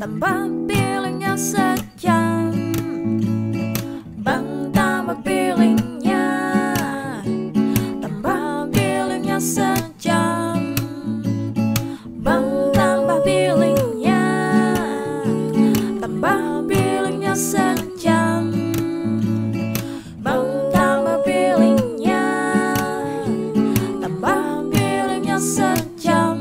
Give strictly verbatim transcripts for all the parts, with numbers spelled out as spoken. tambah pilihnya sekian, bang tambah pilihnya, tambah pilihnya sejam, bang tambah pilihnya, tambah pilihnya sejam, bang tambah pilihnya, tambah pilihnya sejam.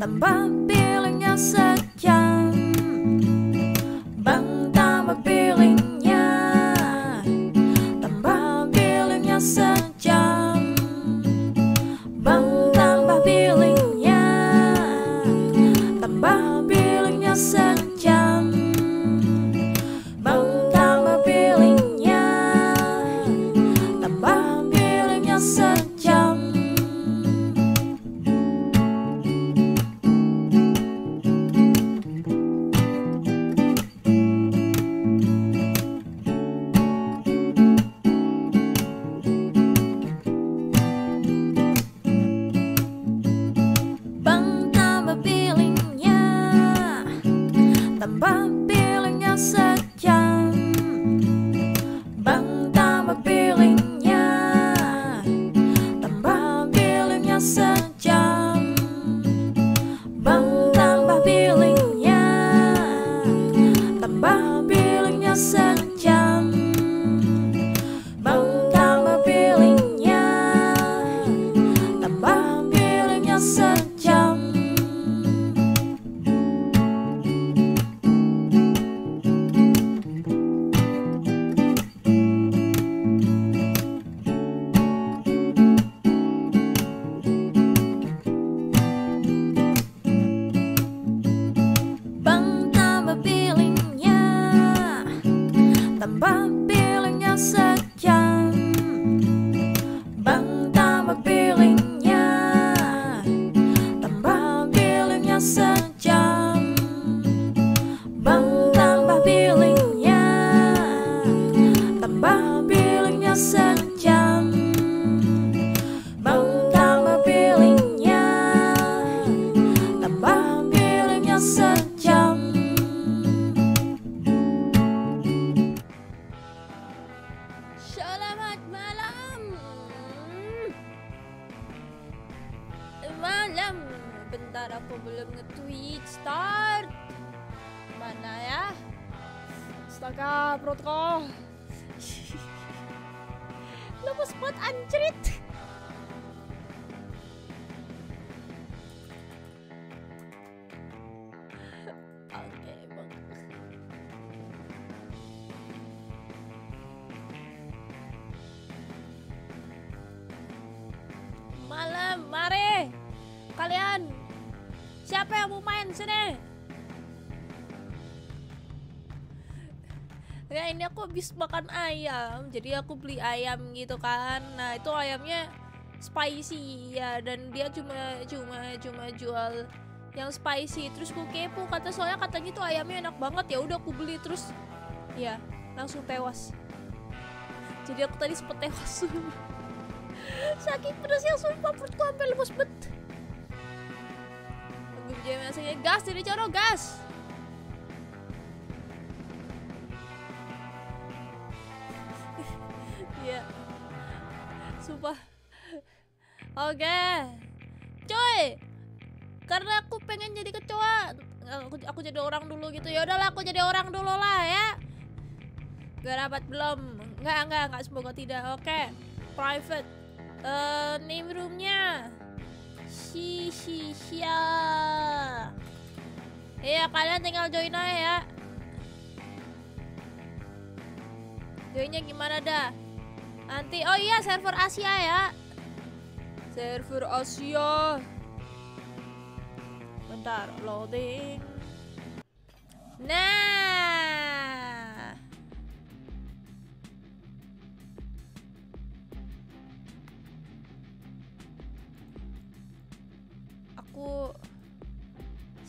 Tambah pilihnya sekian, bang tambah pilihnya, tambah pilihnya sejam, bang tambah pilihnya, tambah pilihnya sejam, bang tambah pilihnya, tambah pilihnya sejam. Tambah pilihnya sekian, bang tambah pilihnya, tambah pilihnya sejam, bang tambah pilihnya, tambah pilihnya sejam, bang tambah pilihnya, tambah pilihnya sejam. Tambah pilihnya sekian, bang tambah pilihnya, tambah pilihnya sejam, bang tambah pilihnya, tambah pilihnya sejam, bang tambah pilihnya, tambah pilihnya sejam. Selamat malam. Malam. Bentar aku belum nge-tweet. Start. Mana ya? Astaga, perut kok. Lepas buat anjrit. Oke, bang. Malam, mari kalian, siapa yang mau main sini? Ya ini aku habis makan ayam, jadi aku beli ayam gitu kan. Nah itu ayamnya spicy ya, dan dia cuma cuma cuma jual yang spicy. Terus ku kepo, kata soalnya katanya itu ayamnya enak banget ya. Udah aku beli terus, ya langsung tewas. Jadi aku tadi sempet tewas. Sakit pedasnya, sumpah perutku hampir lepas bet. Gue jamin rasanya gas, jadi coro gas. Iya, sumpah. Oke, okay. Coy, karena aku pengen jadi kecoa, aku, aku jadi orang dulu gitu. Ya udahlah, aku jadi orang dulu lah ya. Gak dapat belum? Enggak, enggak, enggak, semoga tidak. Oke, okay. Private. Uh, name roomnya si si sia. Iya kalian tinggal join aja ya. Joinnya gimana dah? Nanti oh iya server Asia ya. Server Asia. Bentar loading. Nah.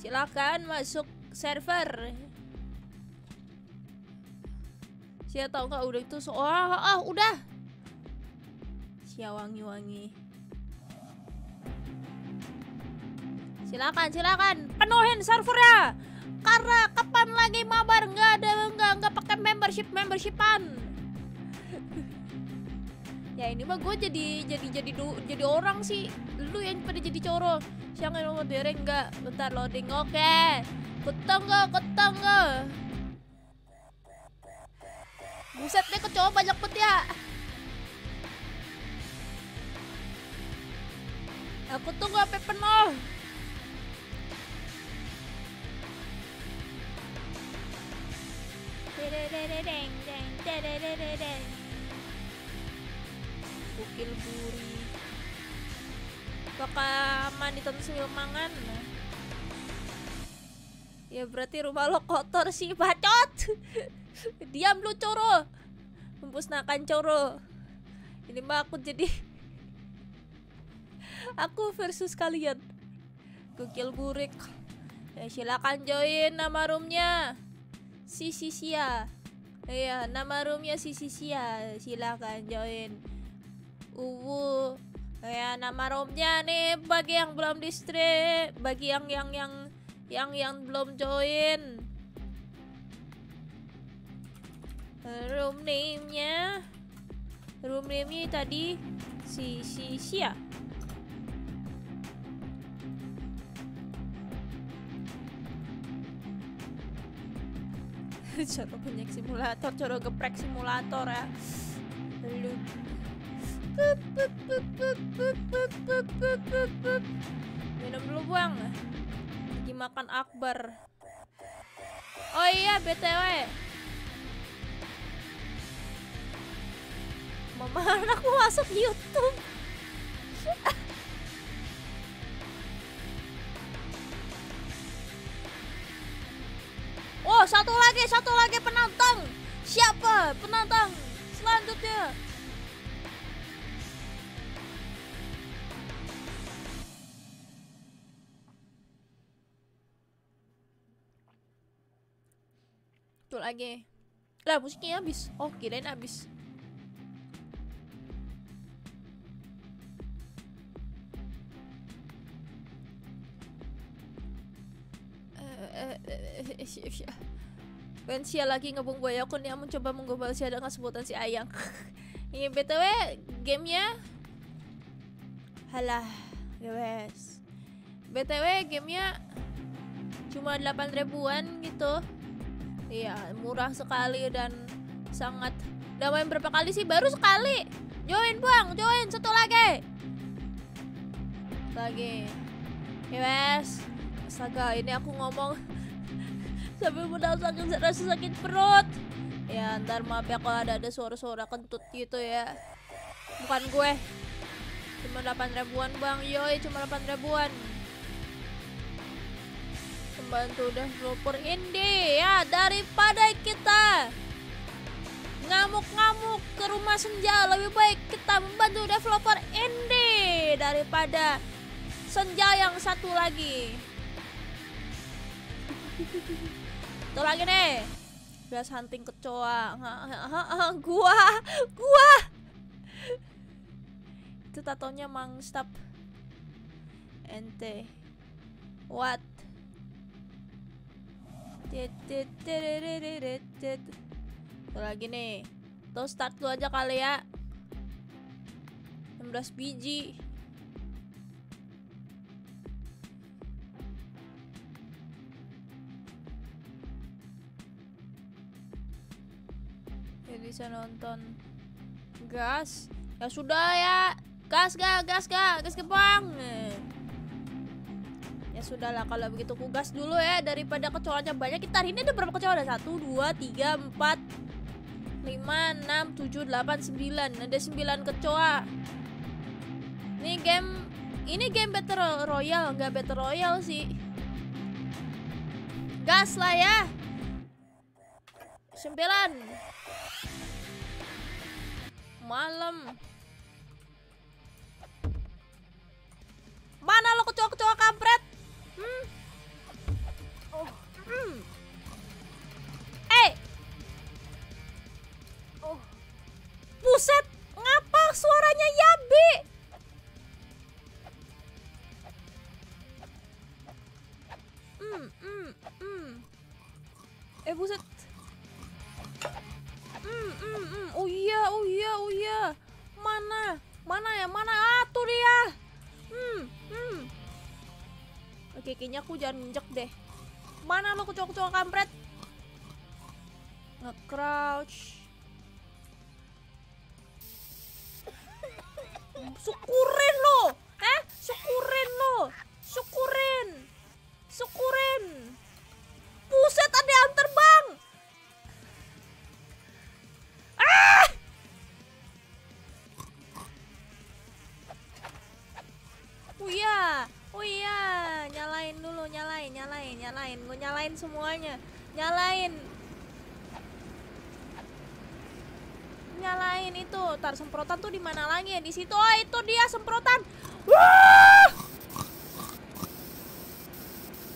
Silakan masuk server. Saya tahu nggak udah itu seolah oh, oh udah. Sia wangi-wangi. Silakan, silakan penuhin servernya. Karena kapan lagi mabar nggak ada nggak nggak pakai membership membershipan. Ya ini mah gue jadi jadi jadi du, jadi orang sih. Lu yang pada jadi coro. Siang yang mau dereng nggak? Bentar loading. Oke. Okay. Ketangga, ketangga. Buset deh kecoa banyak pet ya. Aku tunggu sampai penuh. Bukil buri. Bakal mandi tensil mangan. Ya berarti rumah lo kotor sih, bacot. Diam lu coro. Mempusnakan coro. Ini mah aku jadi aku versus kalian. Gokil burik. Ya silakan join nama roomnya Sisisia. Iya, nama roomnya Sisisia. Silakan join. Uwu. Ya nama roomnya nih bagi yang belum di stream, bagi yang yang yang yang yang belum join. Room name-nya, room name-nya tadi Sisisia. Coro banyak simulator, coro geprek simulator ya. Lu. Minum dulu buang. Makan akbar. Oh iya B T W. Mama aku masuk YouTube. Oh satu lagi, satu lagi penantang. Siapa penantang selanjutnya? Betul lagi. Lah musiknya habis. Oh kirain habis. Kan Sia lagi ngebung boyokun yang mencoba menggobal Sia dengan sebutan si Ayang. Ini B T W gamenya. Halah guys. B T W gamenya cuma delapan ribuan gitu. Iya, murah sekali dan sangat. Udah main berapa kali sih? Baru sekali. Join bang, join satu lagi. Lagi. Yes. Astaga, ini aku ngomong sampai mudah sakit, rasa sakit perut. Ya, ntar maaf ya kalau ada-ada suara-suara kentut gitu ya. Bukan gue. Cuma delapan ribuan bang, yoi cuma delapan ribuan. Bantu udah developer indie ya, daripada kita ngamuk-ngamuk ke rumah senja, lebih baik kita membantu developer indie daripada senja yang satu lagi. Itu lagi nih beras hunting kecoa. gua gua itu tatonya mangstap ente what. Tuh lagi nih. Tuh start lu aja kali ya. enam belas biji. Ya bisa nonton. Gas. Ya sudah ya. Gas ga, gas ga, gas kebang. Sudahlah kalau begitu kugas dulu ya daripada kecoanya banyak. Kita hari ini ada berapa kecoa? Ada satu dua tiga empat lima enam tujuh delapan sembilan. Ada sembilan kecoa. Ini game ini game battle royale, nggak battle royale sih. Gas lah ya. sembilan. Malam. Mana lo kecoa-kecoa kampret? Hmm. buset. Mm, mm, mm. Oh iya, oh iya, oh iya. Mana? Mana ya? Mana? Ah, tuh dia. Hmm, hmm. Oke, kayaknya aku jangan injek deh. Mana lo kecoa-kecoa kampret? Nge-crouch. Syukurin lo. Eh, syukurin lo. Syukurin. Syukurin. Buset, ada yang terbang. Ah! Oh iya, oh iya, nyalain dulu, nyalain, nyalain, nyalain, gue nyalain semuanya, nyalain, nyalain itu, tar semprotan tuh di mana lagi ya di situ, oh itu dia semprotan, wah,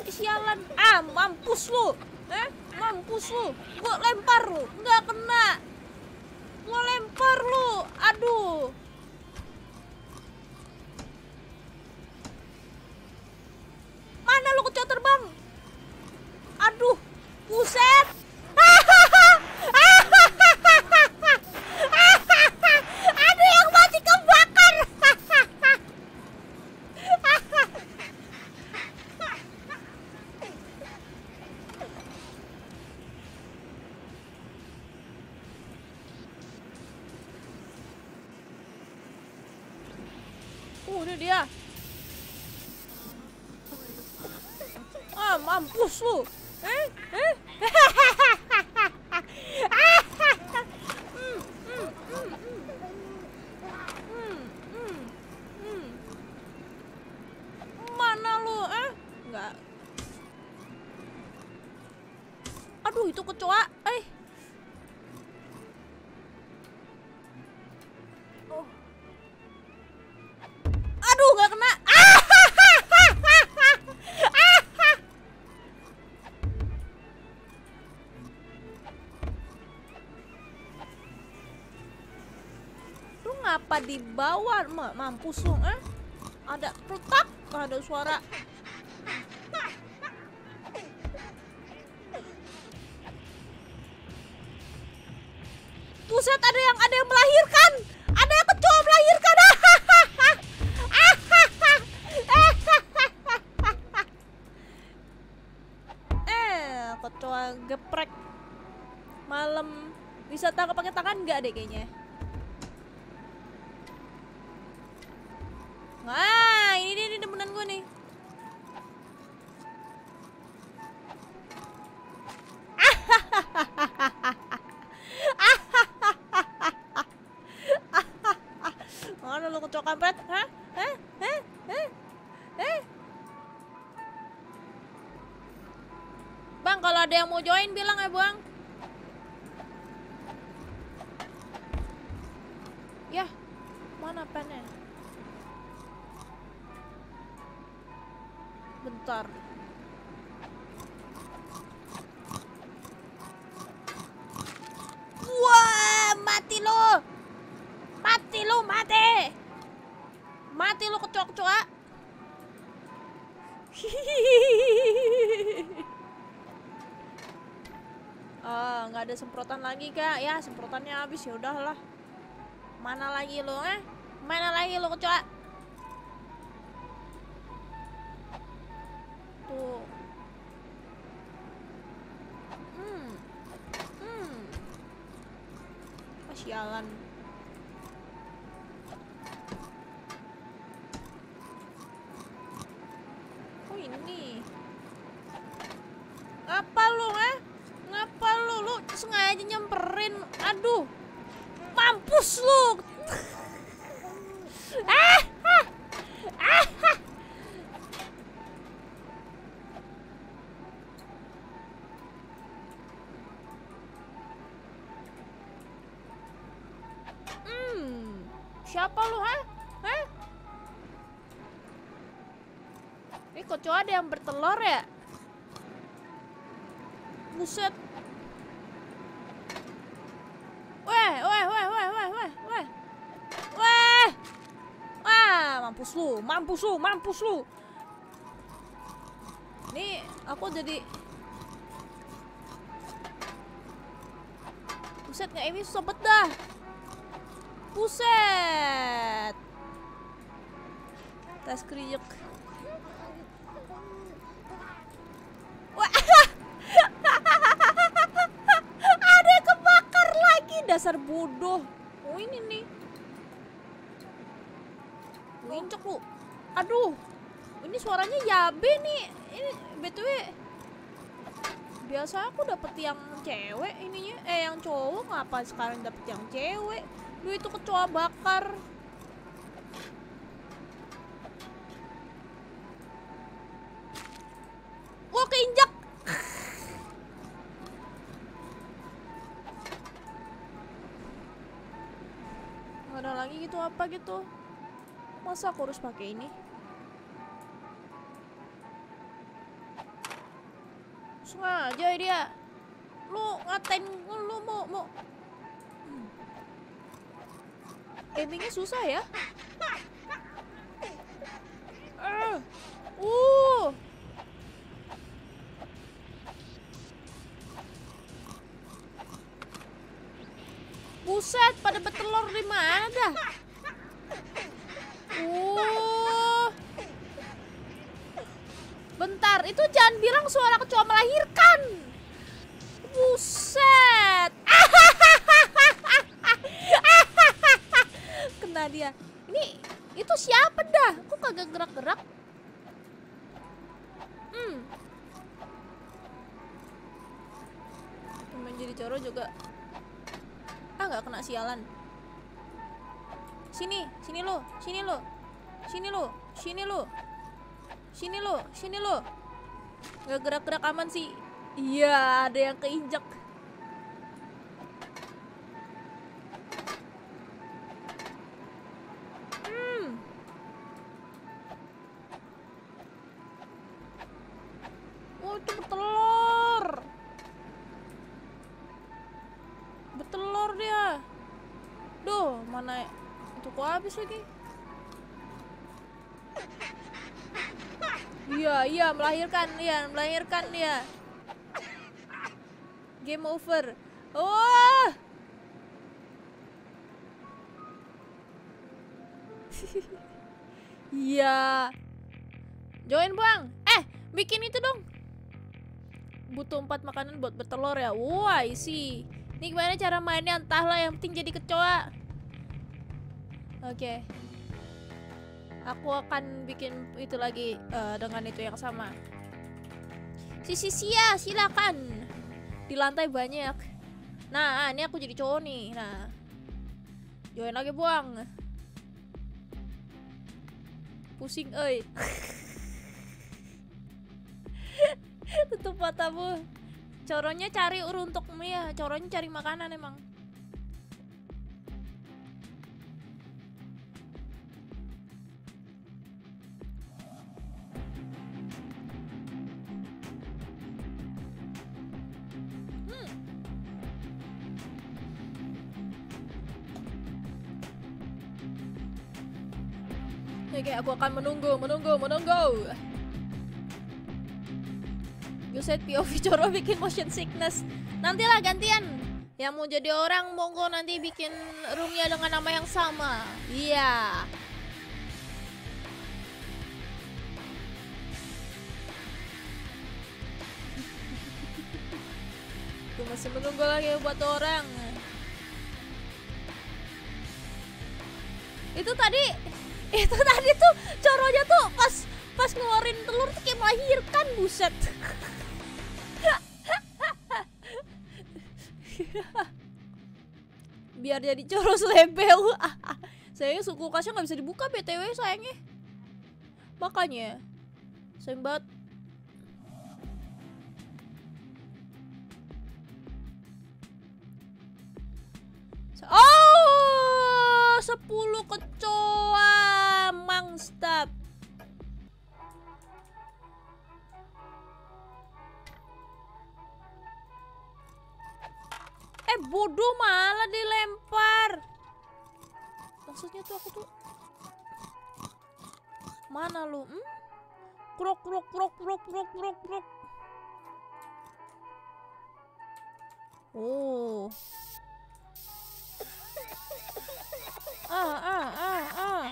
sialan, ah mampus lu, eh mampus lu, gue lempar lu, nggak kena, gue lempar lu, aduh. Mana lu kecoa terbang? Aduh, buset. Ada yang mati kebakar. Oh, ini dia. Ah, mampus lu. Eh? Eh? mm, mm, mm, mm. Mm, mm. Mana lu? Eh? Enggak. Aduh, itu kecoa. Eh. Oh. Aduh, enggak kena. Ah! Apa di bawah mampus lu, eh? Ada retak, ada suara. Buset, ada yang ada yang melahirkan. Ada yang kecoa melahirkan. Eh, kecoa geprek. Malam bisa tangkap pakai tangan nggak deh kayaknya. Wah, ini dia nih temenan gue nih. Mana lu kecoa kampret? Hah? Hah? Hah? Hah? Hah? Bang, kalau ada yang mau join bilang ya, Bang. Yah, mana pengen? Bentar. Wah, mati lu. Mati lu, mati. Mati lu kecoa-kecoa. Ah, nggak ada semprotan lagi, Kak. Ya, semprotannya habis, ya udahlah. Mana lagi lu, eh? Mana lagi lu kecoa? Hmm. Hmm. Oh, sialan. Oh ini. Apa lu, eh? Ngapa lu? Lu sengaja nyamperin. Aduh. Mampus lu. Ah! Siapa lu, ha? Hah? Ini kecoa ada yang bertelur ya? Buset. Weh, weh, weh, weh, weh, weh, weh. Weh. Wah, mampus lu, mampus lu, mampus lu. Nih, aku jadi Buset, nge-aimnya susah bet dah. Buset. Tas kriuk. Wah. Ada kebakar lagi, dasar bodoh. Oh ini nih. Wincok lu. Aduh. Ini suaranya yabe nih. Ini B T W. Biasa aku dapet yang cewek ininya, eh yang cowok, ngapa sekarang dapet yang cewek? Lu itu kecoa bakar. Wah, keinjak. Gak ada lagi gitu apa gitu. Masa aku harus pakai ini? Sengaja dia. Lu ngatain lu mau mau. Hmm. Aimingnya susah ya. Uh. Uh. Buset, pada betelor di mana dah? Uh. Bentar, itu jangan bilang suara kecoa melahirkan. Buset. Kena dia. Ini itu siapa dah? Kok kagak gerak-gerak? Hmm. Cuman jadi coro juga. Ah, nggak kena sialan. Sini, sini lo, sini lo. Sini lo, sini lo. Sini lo, sini lo. Nggak gerak-gerak aman sih. Iya, ada yang keinjak. Hmm. Oh, itu betelor. Betelor dia. Duh, mana itu kok habis lagi? Iya, iya, melahirkan, iya, melahirkan dia. Game over. Oh. Iya. Join, Bang. Eh, bikin itu dong. Butuh empat makanan buat bertelur ya. Wah, isi. Ini gimana cara mainnya? Entahlah, yang penting jadi kecoa. Oke. Okay. Aku akan bikin itu lagi uh, dengan itu yang sama. Sisi sia, silakan. Di lantai banyak. Nah, ini aku jadi cowok nih. Nah, join lagi buang. Pusing, oi. Tutup matamu. Coronya cari uruntukmu ya. Coronya cari makanan emang. Oke, aku akan menunggu, menunggu, menunggu. You said P O V coro bikin motion sickness. Nantilah gantian. Yang mau jadi orang, monggo nanti bikin roomnya dengan nama yang sama. Iya. Yeah. Aku masih menunggu lagi buat orang. Itu tadi... Itu tadi tuh coronya tuh pas pas ngeluarin telur tuh kayak melahirkan, buset. Biar jadi coro selebel. Sayangnya suku kasnya nggak bisa dibuka B T W sayangnya. Makanya sembat. Oh, sepuluh kecoa. Mangstap. Eh, bodoh malah dilempar. Maksudnya tuh aku tuh mana lu? Hmm? Krok krok krok krok krok krok krok. Oh. ah, ah, ah, ah.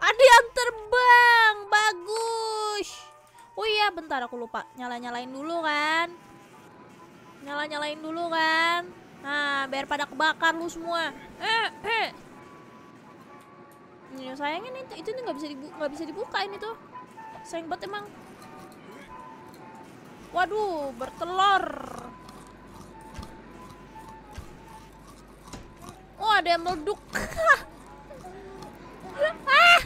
Ada yang terbang, bagus. Oh iya, bentar aku lupa nyala-nyalain dulu kan. Nyala-nyalain dulu kan. Nah, biar pada kebakar lu semua. Eh, eh. Ya, sayangnya nih, itu nggak bisa dibu nggak bisa dibukain itu. Sayang banget emang. Waduh, bertelur. Oh, ada yang meleduk. Ah, ah.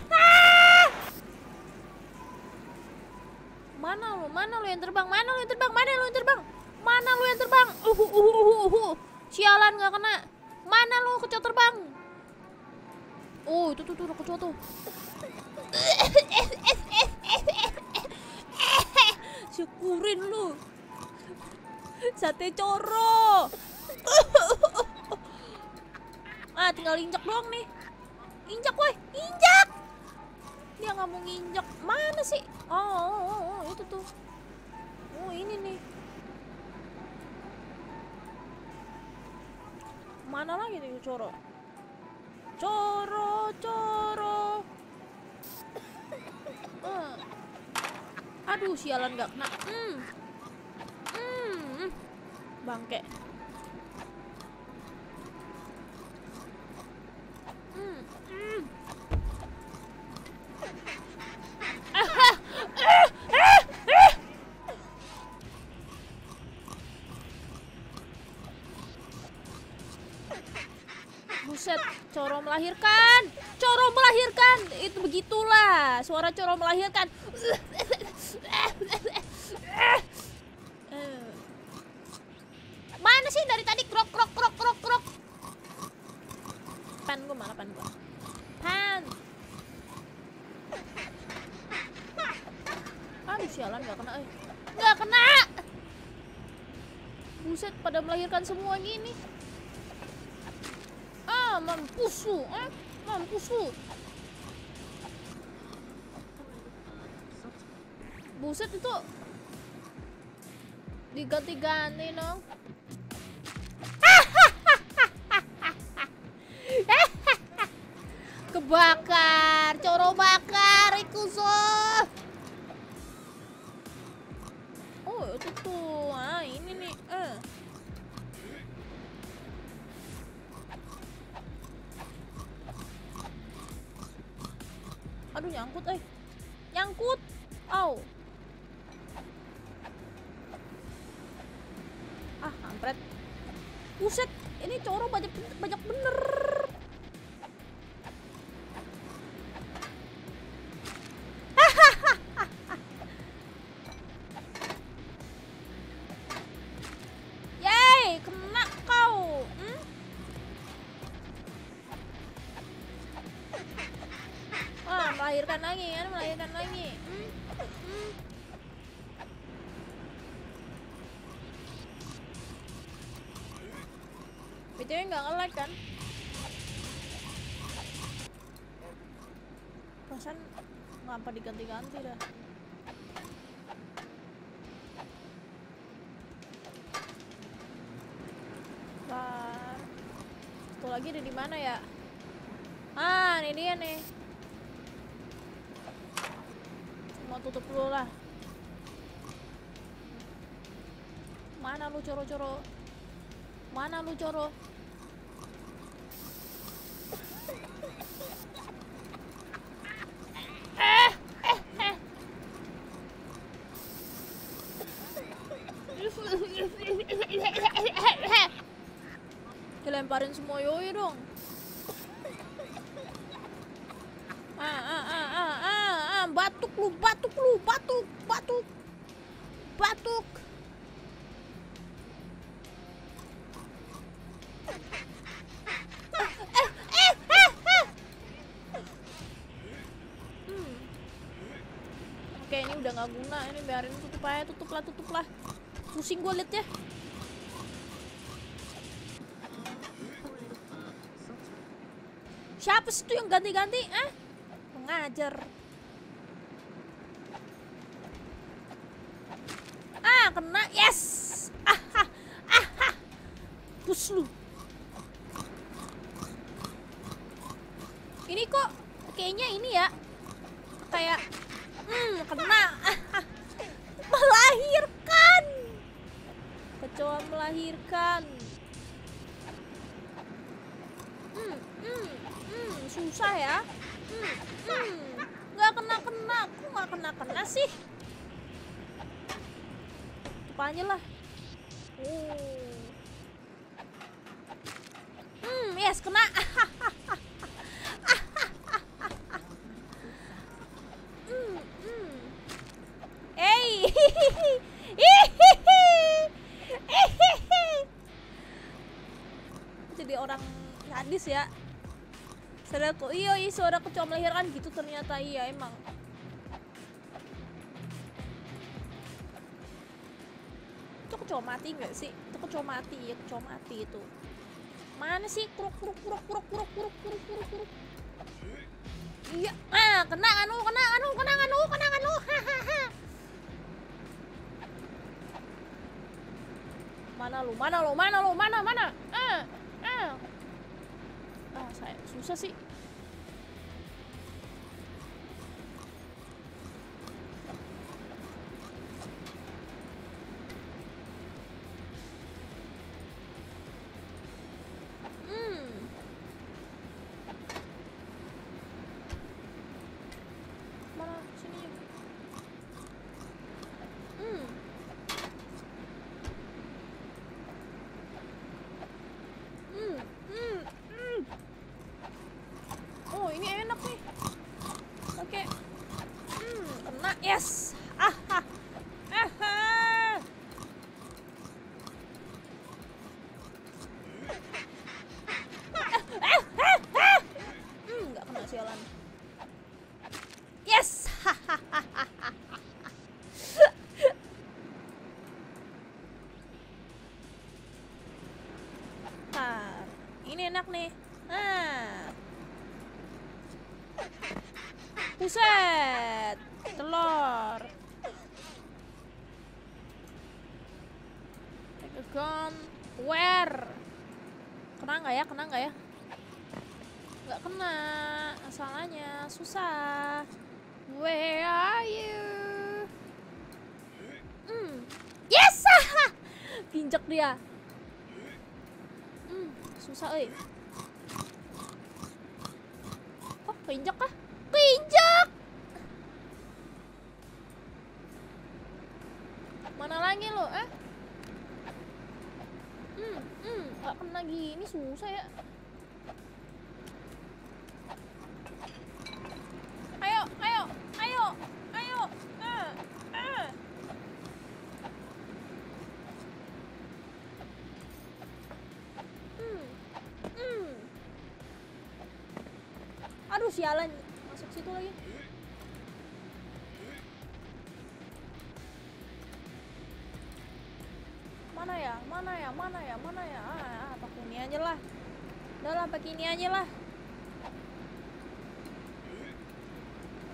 Mana lu? Mana lu yang terbang? Mana lu yang terbang? Mana lu yang terbang? Mana lu yang terbang? Uhu, uhu, uhu, uhu. Sialan nggak kena. Mana lu kecoa terbang? Oh, itu tuh tuh kecoa tuh. Syukurin lu. Sate coro. Ah, tinggal injak doang nih. Injak woi, injak. Dia nggak mau nginjak. Mana sih? Oh, oh, oh, oh, itu tuh. Oh, ini nih. Mana lagi nih coro? Coro, coro. Uh. Aduh, sialan gak kena. Hmm. Hmm. Bangke. Hmm. Hmm. Ah, ah, ah, ah. Buset, coro melahirkan. Coro melahirkan. Itu begitulah suara coro melahirkan. Mana sih dari tadi krok krok krok krok krok. Pan gua mana pan gua? Pan. Aduh sialan nggak kena, eh. Nggak kena. Buset pada melahirkan semua gini. Ah, mampus lu, eh. Mampus lu. Buset itu diganti-ganti dong. Kebakar, coro bakar, ikuso. Oh itu tuh, ah ini nih. Eh. Aduh nyangkut, eh, nyangkut, au. Oh. Ah, kampret. Buset, ini coro banyak banyak bener. Yeay, kena kau. Hmm? Wah, melahirkan lagi kan, melahirkan lagi. Hmm? Hmm? Dia nggak nge-lag kan? Perasaan ngapa diganti-ganti dah? Wah, satu lagi ada di mana ya? Ah, ini dia nih. Mau tutup dulu lah. Mana lu coro-coro? Mana lu coro? Dilemparin semua yoi dong. Ah, ah, ah, ah, ah, ah. Batuk lu, batuk lu, batuk, batuk, batuk. Hmm. Oke, ini udah nggak guna, ini biarin tutup aja, tutuplah, tutuplah. Pusing gue liat ya. Siapa sih itu yang ganti-ganti? Ah, mengajar. kena. Yes. Ah ah ah ah. Push lu. Ini kok kayaknya ini ya. Kayak hmm kena. Ah, ah. Melahirkan. Kecoa melahirkan. Hmm, hmm, hmm, susah ya. Hmm, hmm. Gak kena-kena. Aku gak kena-kena sih. Depannya lah. Oh. Hmm, yes, kena. Hmm, hmm. Hey, jadi orang sadis ya. Saudaraku, iya, iya suara kecoa melahirkan gitu ternyata, iya emang. Itu kecoa mati nggak sih? Itu kecoa mati, ya kecoa mati itu. Mana sih kuruk kuruk kuruk kuruk kuruk kuruk kuruk kuruk kuruk. Iya, ah kena anu kena anu kena anu kena anu. Mana lu? Mana lu? Mana lu? Mana mana? Ah, ah. Ah, saya susah sih. Hmm. Mana sini? Hmm. Hmm. Hmm. Oh, ini enak nih. Oke. Hmm, kena. Yes. Ah. Ah. Ah. Hmm, enggak kena sialan. Yes. Ah, ini enak nih. Ah. Buset, telur. Take a gun, where? Kena nggak ya? Kena nggak ya? Nggak kena, masalahnya susah. Where are you? Hmm, yes, pinjak dia. Hmm, susah, eh. Oh, pinjak kah? Pinjak. Mana lagi lo, eh? Hmm, hmm, gak kena gini susah ya. Ayo, ayo, ayo, ayo. Ah, ah. Hmm, hmm. Aduh sialan. Masuk situ lagi. Mana ya? Mana ya? Mana ya? Mana ya? Ah, pakai ini aja lah. Udah lah, pakai ini aja lah.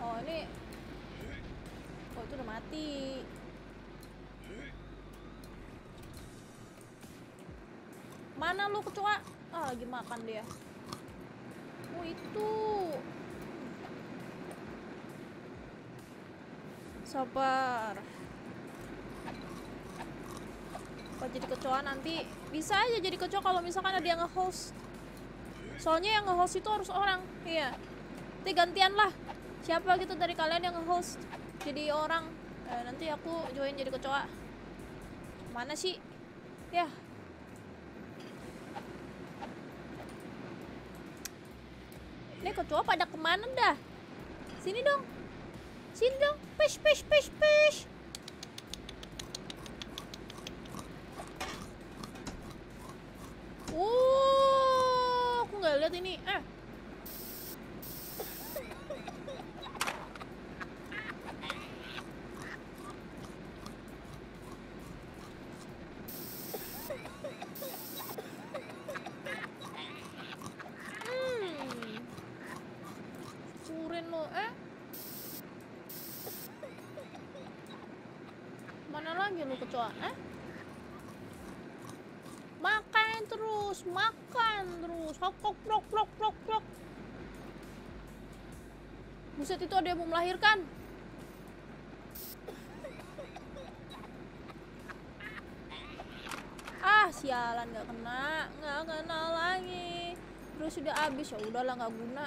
Oh, ini. Oh, itu udah mati. Mana lu kecoa? Ah, lagi makan dia. Oh, itu. Sabar. Kalau jadi kecoa nanti bisa aja jadi kecoa kalau misalkan ada yang nge-host. Soalnya yang nge-host itu harus orang, iya. Nanti gantian lah. Siapa gitu dari kalian yang nge-host jadi orang? Eh, nanti aku join jadi kecoa. Mana sih? Ya. Ini kecoa pada kemana dah? Sini dong. Sini dong, push, push, push, push. Oh, aku nggak lihat ini. Eh, kurin lo, eh. Mana lagi ya lu kecoa. Eh? Makan terus, makan terus. Hokok, prok, prok, prok, prok. Buset, itu ada yang mau melahirkan. Ah, sialan nggak kena, nggak kena lagi. Terus sudah habis, ya udahlah nggak guna.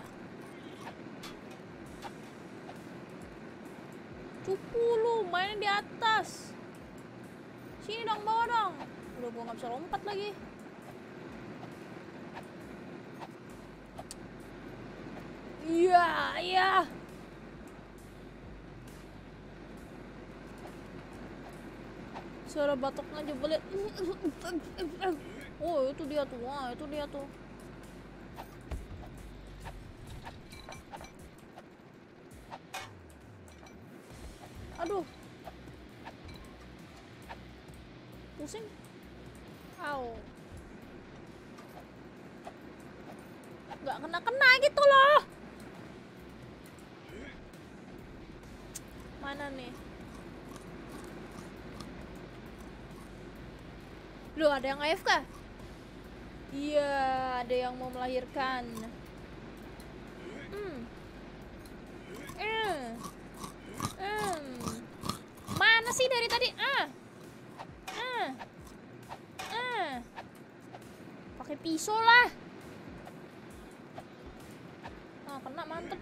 Cupu lu, main di atas. Sini dong, bawa dong. Udah gua nggak bisa lompat lagi. Iya, iya. Suara batoknya jebelit. Oh, itu dia tuh. Wah, itu dia tuh. Aduh. Pusing. Au. Nggak kena-kena gitu loh. Mana nih? Loh, ada yang A F K? Iya, ada yang mau melahirkan. Hmm. Hmm. Hmm. Mana sih dari tadi? Ah. Ah. Ah. Pakai pisau lah. Ah, kena mantep.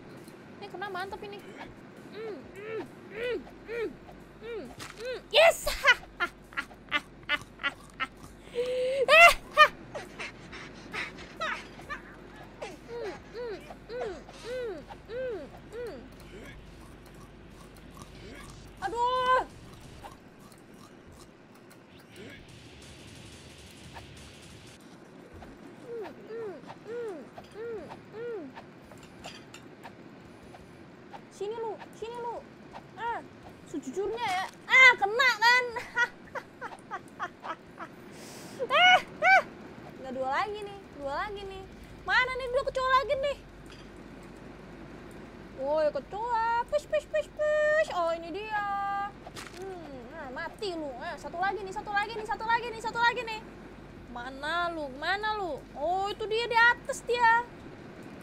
Ini kena mantep ini. Hmm. Hmm. Hmm, hmm, hmm, hmm. Yes, ha, ha, ha, ha, ha, ha, ha. Eh, ha. Hmm, hmm, hmm, hmm, hmm, hmm. Aduh. Hmm, hmm, hmm, hmm, hmm. Sini lu, sini lu. Ah, sejujurnya ya, ah kena kan. ah, ah. Nggak dua lagi nih, dua lagi nih. Mana nih dua kecoa lagi nih? Woi kecoa, push push push push. Oh ini dia. Hmm, nah, mati lu. Ah, satu lagi nih, satu lagi nih, satu lagi nih, satu lagi nih. Mana lu, mana lu? Oh itu dia di atas dia,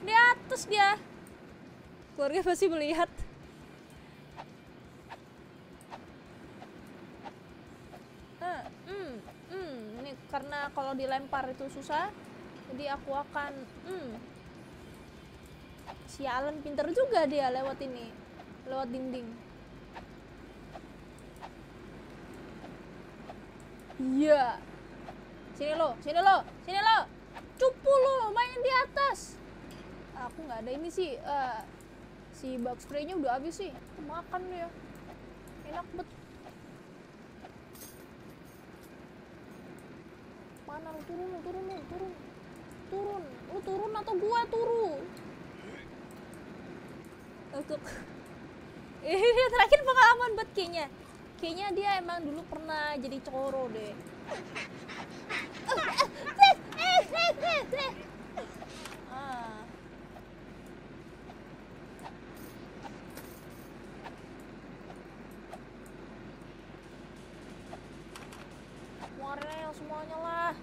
di atas dia. Keluarga pasti melihat. Hmm, hmm, ini karena kalau dilempar itu susah, jadi aku akan, hmm, sialan pinter juga dia lewat ini, lewat dinding. Iya, yeah. Sini lo, sini lo, sini lo, cupu lo, main di atas. Aku nggak ada ini sih, uh, si bug spray-nya udah habis sih, aku makan dia, enak bet. Mana lu turun, lu turun, lu turun, turun, lu turun atau gua turun? Untuk ini terakhir pengalaman buat kayaknya, kayaknya dia emang dulu pernah jadi coro deh. Ah. Warnanya semuanya lah.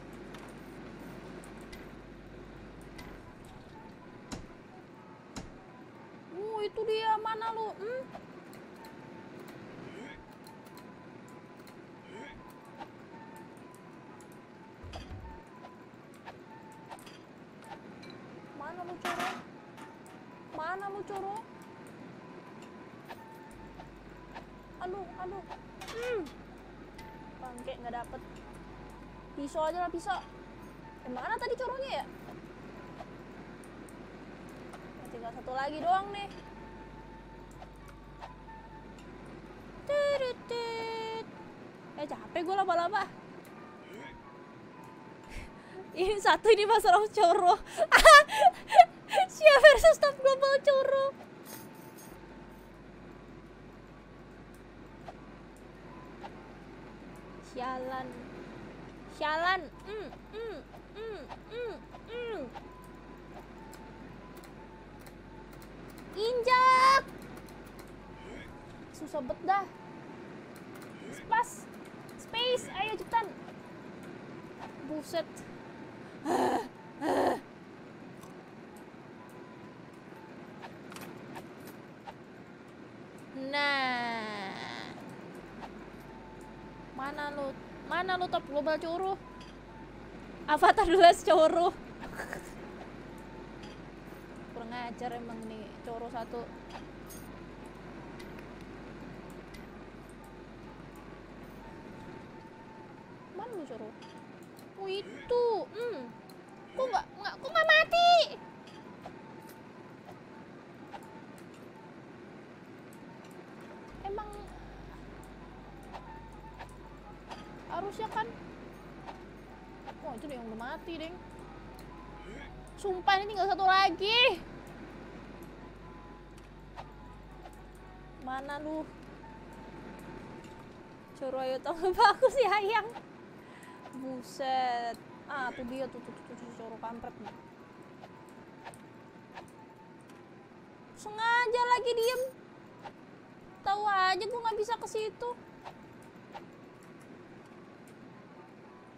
Uh, itu dia mana lu? Hmm? Mana lu coro? Mana lu coro? Aduh, aduh. Hmm. Bangke nggak dapet. Pisau aja lah, pisau. Eh, mana tadi coronya ya? Nah, tinggal satu lagi doang nih. Tudutit. Eh, capek gue lama-lama. Ini satu, ini masalah coro. Sia versus staff global coro. Sialan. Jalan, mm, mm, mm, mm, mm. Injak, susah bet dah. Spas, offset. Nah, mana lu, mana lu top global curu? Avatar dua belas curu. Kurang ajar emang nih curu satu. Mana lu curu? Oh itu, hmm, kok nggak, kok nggak mati? Emang harusnya kan, wah itu yang udah mati deng. Sumpah ini tinggal satu lagi. Mana lu? Curu ayo tolong aku sih ayang. Buset, ah tuh dia tuh tuh tuh, tuh coro kampret nih. Sengaja lagi diem. Tahu aja gue nggak bisa ke situ.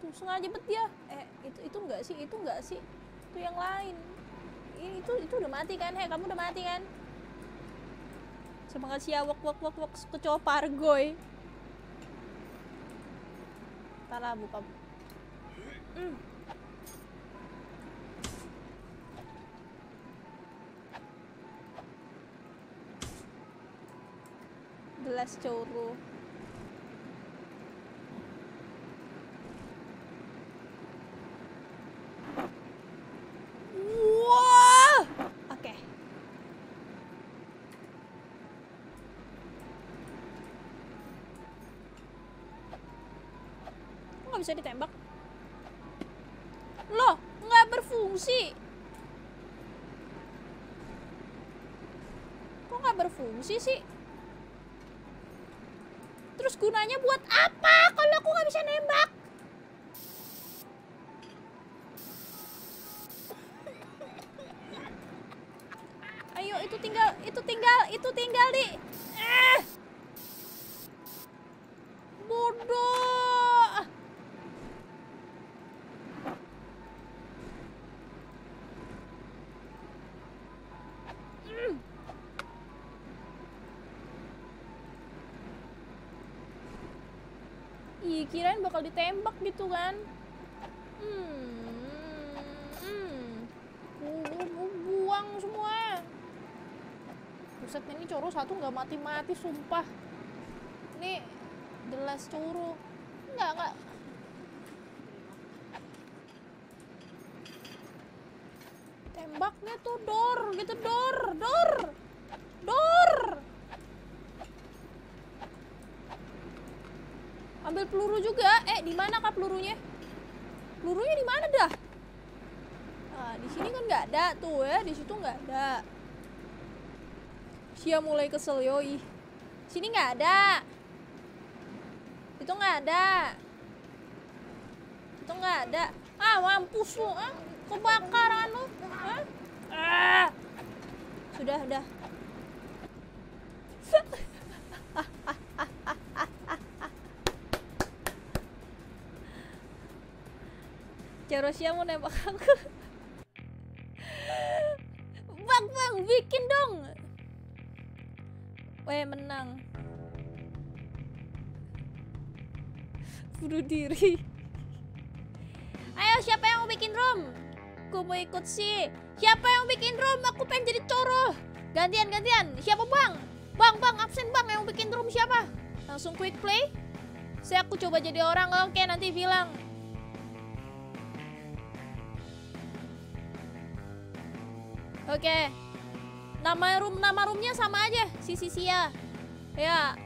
Tuh sengaja bet dia. Eh itu itu nggak sih? Itu nggak sih? Itu yang lain. Ini itu itu udah mati kan? Hei kamu udah mati kan? Semangat sih ya, wok wok wok wok kecopar goy. Salah buka. Mm. Belas curu. Wah. Oke. Okay. Nggak bisa ditembak. Loh, nggak berfungsi. Kok nggak berfungsi sih? Terus gunanya buat apa kalau aku nggak bisa nembak? Ayo, itu tinggal, itu tinggal, itu tinggal di... Eh. Bodoh. Mm. Ih, kirain bakal ditembak gitu kan. Hmm, hmm. Uh, buang semua. Buset, ini coro satu nggak mati-mati, sumpah. Ini jelas coro. Nggak, nggak. Tembaknya tuh dor, gitu dor, dor, dor. Ambil peluru juga. Eh, di mana kah pelurunya? Pelurunya di mana dah? Nah, di sini kan nggak ada tuh ya, di situ nggak ada. Sia mulai kesel yoi. Sini nggak ada. Itu nggak ada. Itu nggak ada. Ah, mampus lu, ah. Kebakaran lu. Ah. Ah. Sudah, udah. Jarosia mau nembak aku. Bang, bang, bikin dong. Weh, menang. Bunuh diri. Ayo, siapa yang mau bikin room? Aku mau ikut sih. Siapa yang mau bikin room? Aku pengen jadi coro. Gantian, gantian. Siapa bang? Bang, bang, absen bang yang mau bikin room siapa? Langsung quick play. Saya aku coba jadi orang. Oke, nanti bilang. Oke, okay. Nama room, nama roomnya sama aja, Sisi Sia. Ya.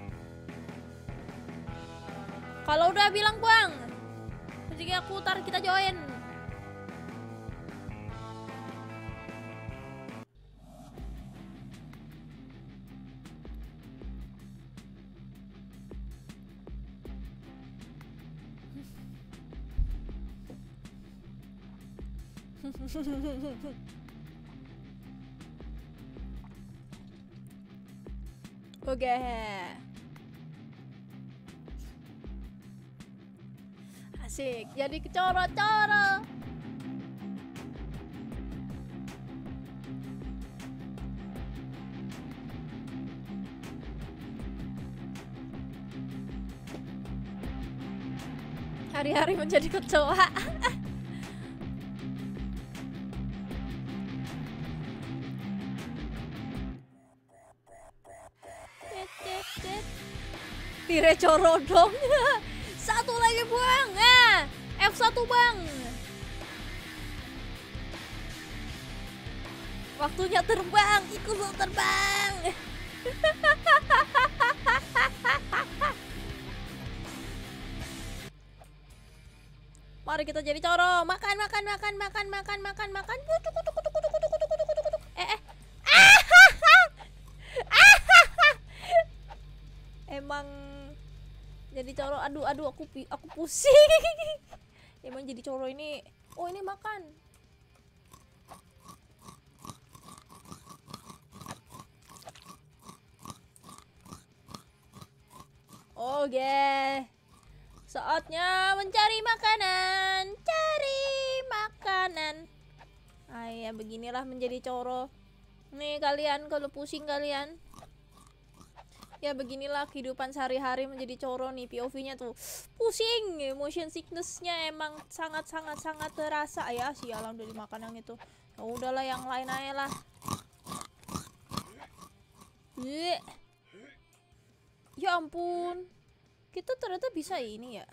Kalau udah bilang bang, nanti aku tar kita join. Oke. Okay. Asik, jadi kecoro-coro. Hari-hari menjadi kecoa. Tire coro dong. Satu lagi bang, nah, F satu bang. Waktunya terbang, ikut lo terbang. Mari kita jadi coro, makan makan makan makan makan makan makan. Eh eh. Emang jadi coro, aduh aduh aku aku pusing. Emang jadi coro ini, oh ini makan. Oke. Okay. Saatnya mencari makanan, cari makanan. Ah ya, beginilah menjadi coro. Nih kalian, kalau pusing kalian. Ya beginilah kehidupan sehari-hari menjadi coro nih, P O V-nya tuh. Pusing, motion sickness-nya emang sangat-sangat-sangat terasa ya. Sialan dari makanan itu. Ya udahlah yang lain aja lah. Ya ampun. Kita ternyata bisa ini ya.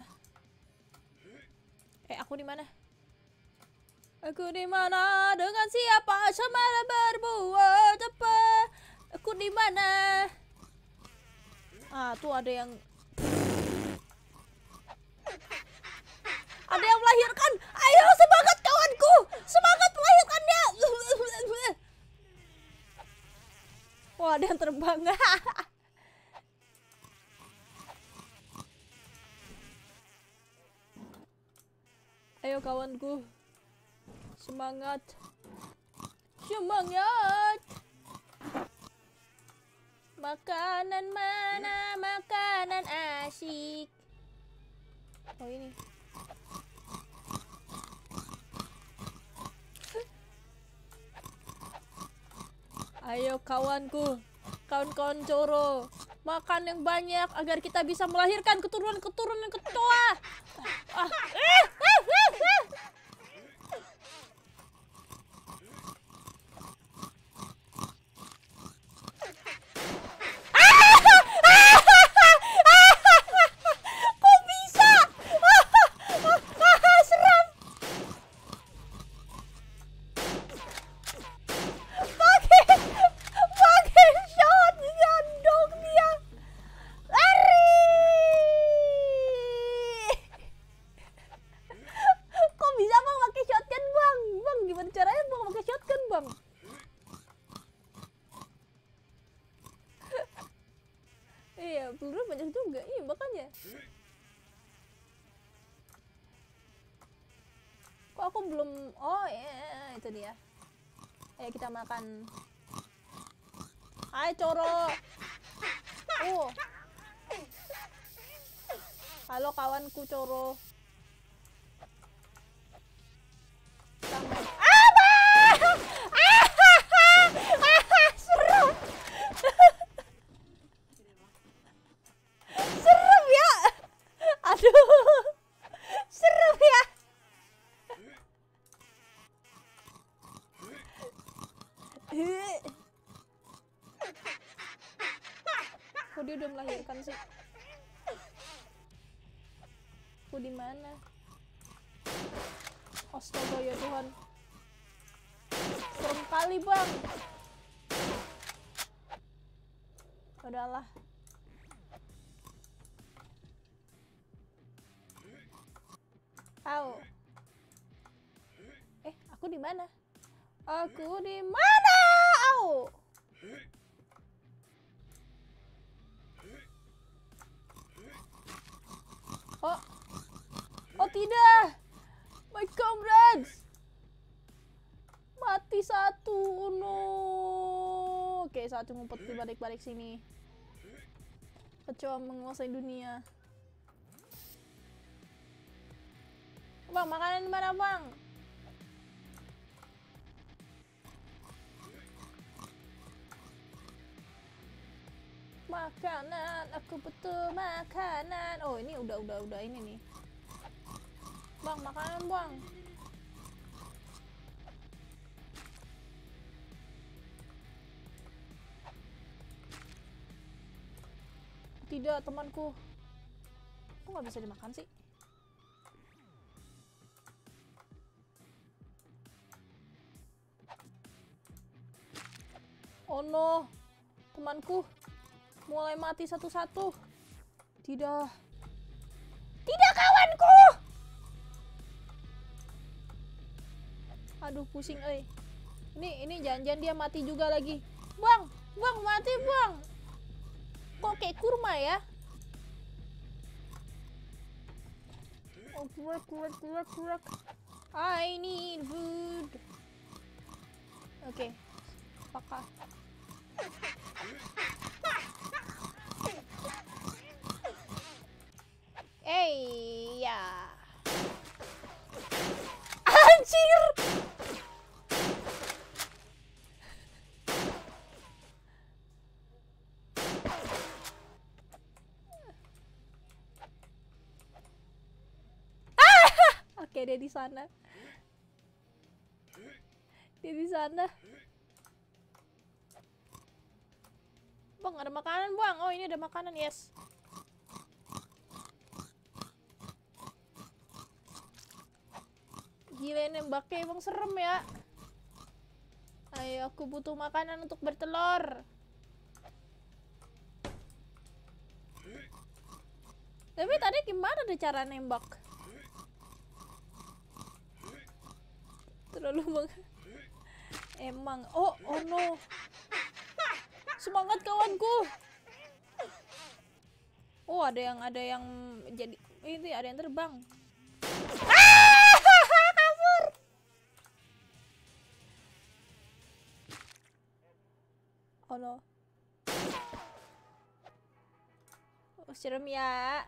Eh, aku di mana? Aku di mana? Dengan siapa semara berbuat apa? Aku di mana? Ah, tuh ada yang Ada yang melahirkan. Ayo semangat kawanku. Semangat melahirkannya. Wah, ada yang terbang. Ayo kawanku, semangat, semangat. Makanan mana, makanan asik. Oh ini. Ayo kawanku, kawan-kawan coro, makan yang banyak agar kita bisa melahirkan keturunan-keturunan kecoa. Ah, eh. Makan. Hai coro. Uh. Halo kawanku coro. Udahlah. Au. Eh, aku di mana? Aku di mana? Au. Oh. Oh tidak. My comrades. Mati satu. No. Oke, satu ngumpet di balik-balik sini. Kecoa menguasai dunia. bang? Makanan di mana, bang? Makanan, aku butuh makanan. Oh, ini udah udah udah ini nih. Bang, makanan, bang. Tidak, temanku. Kok nggak bisa dimakan sih? Oh no, temanku mulai mati satu-satu. Tidak. Tidak, kawanku. Aduh, pusing euy. Ini ini jangan-jangan dia mati juga lagi. Bang, bang mati, bang. Kok kayak kurma ya? Oh, kurak, kurak, kurak, kurak. I need food. Oke, okay. Apakah? Eh, ya. Anjir. Dia di sana, dia di sana. Bang, ada makanan, bang. Oh, ini ada makanan, yes. Gila, nembaknya emang serem ya. Ayo, aku butuh makanan untuk bertelur. Tapi tadi gimana ada cara nembak? Terlalu bang. Emang. Oh, oh no. Semangat kawanku. Oh, ada yang ada yang jadi ini, ada yang terbang. Ah, kabur. Oh no. Oh, serem ya.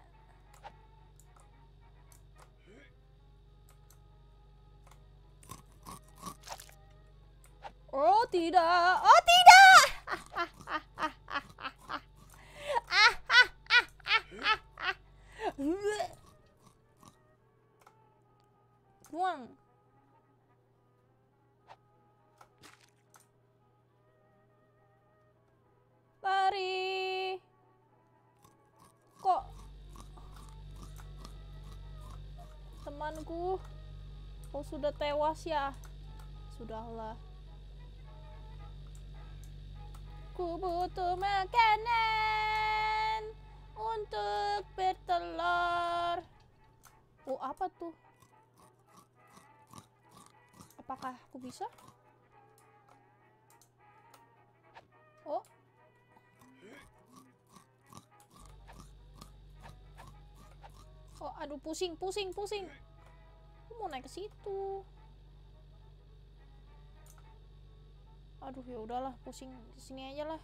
Oh tidak, oh tidak. Buang. Lari. Kok temanku kok sudah tewas ya? Sudahlah. Aku butuh makanan untuk bertelur. Oh, apa tuh? Apakah aku bisa? Oh. Oh, aduh, pusing, pusing, pusing. Aku mau naik ke situ. Aduh, ya udahlah, pusing di sini aja lah.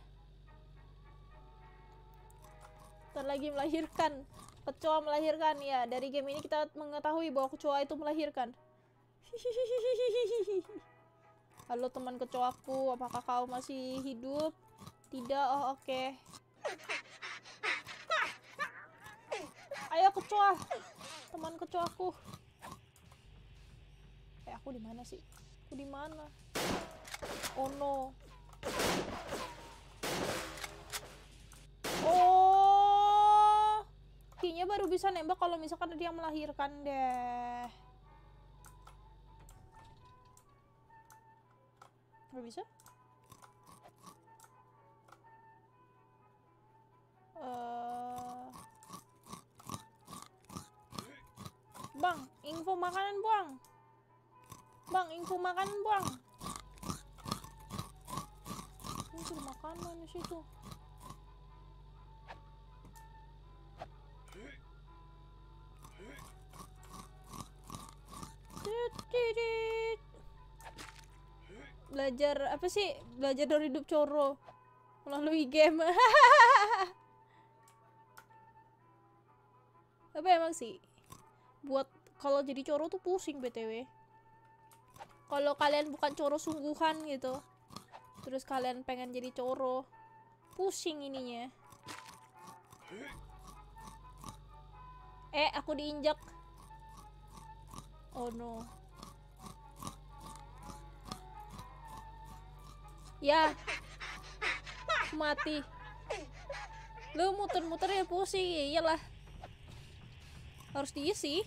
Ntar lagi melahirkan, kecoa melahirkan ya. Dari game ini kita mengetahui bahwa kecoa itu melahirkan. Halo teman kecoaku, apakah kau masih hidup? Tidak, oh oke. Okay. Ayo kecoa, teman kecoaku. Eh, aku di mana sih? Aku di mana? Oh no. Oh. Kayaknya baru bisa nembak kalau misalkan ada yang melahirkan deh. Baru bisa? Uh. Bang, info makanan, Bang. Bang, info makanan, Bang. Suruh makanan di situ. Belajar apa sih? Belajar dari hidup coro melalui game. Tapi emang sih buat Kalau jadi coro tuh pusing B T W. Kalau kalian bukan coro sungguhan gitu, terus kalian pengen jadi coro, pusing ininya. Eh, aku diinjak. Oh no. Ya, mati. Lu muter-muter ya pusing, iyalah. Harus diisi.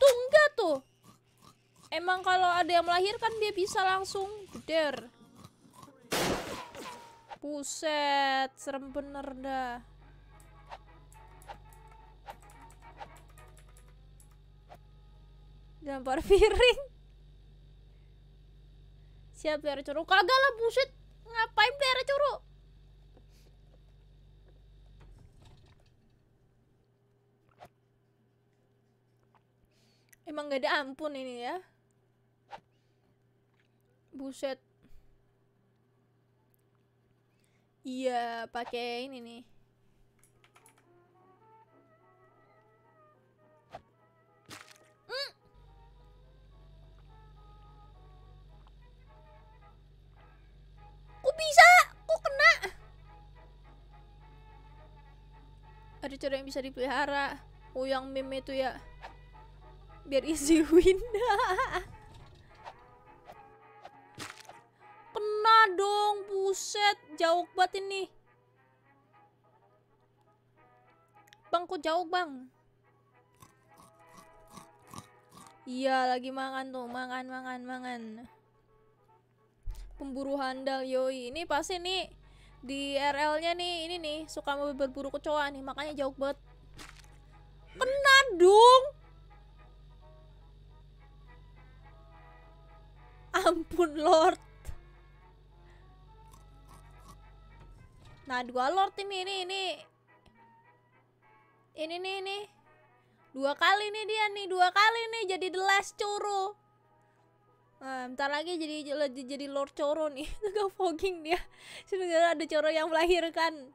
Tuh enggak tuh. Emang kalau ada yang melahirkan dia bisa langsung geder. Buset, serem bener dah. Lempar piring. Siap pelihara curug. Kagak lah, buset. Ngapain pelihara curug? Emang gak ada ampun ini ya. Buset. Iya, pakai ini nih. Mm. Kok bisa? Kok kena? Ada cara yang bisa dipelihara. Oh, yang meme itu ya. Biar easy win. Kena dong, buset, jauh banget ini. Bang, kok jauh bang? Iya, lagi makan tuh, makan, makan, makan. Pemburu handal, yoi. Ini pasti nih di R L-nya nih, ini nih suka mau berburu kecoa nih, makanya jauh banget. Kena dong. Ampun Lord. Nah, dua Lord ini ini ini. Ini nih ini. Dua kali nih dia nih, dua kali nih jadi The Last Coro. Nah, bentar lagi jadi jadi Lord Coro nih. Enggak fogging dia. Sebenarnya ada Coro yang melahirkan.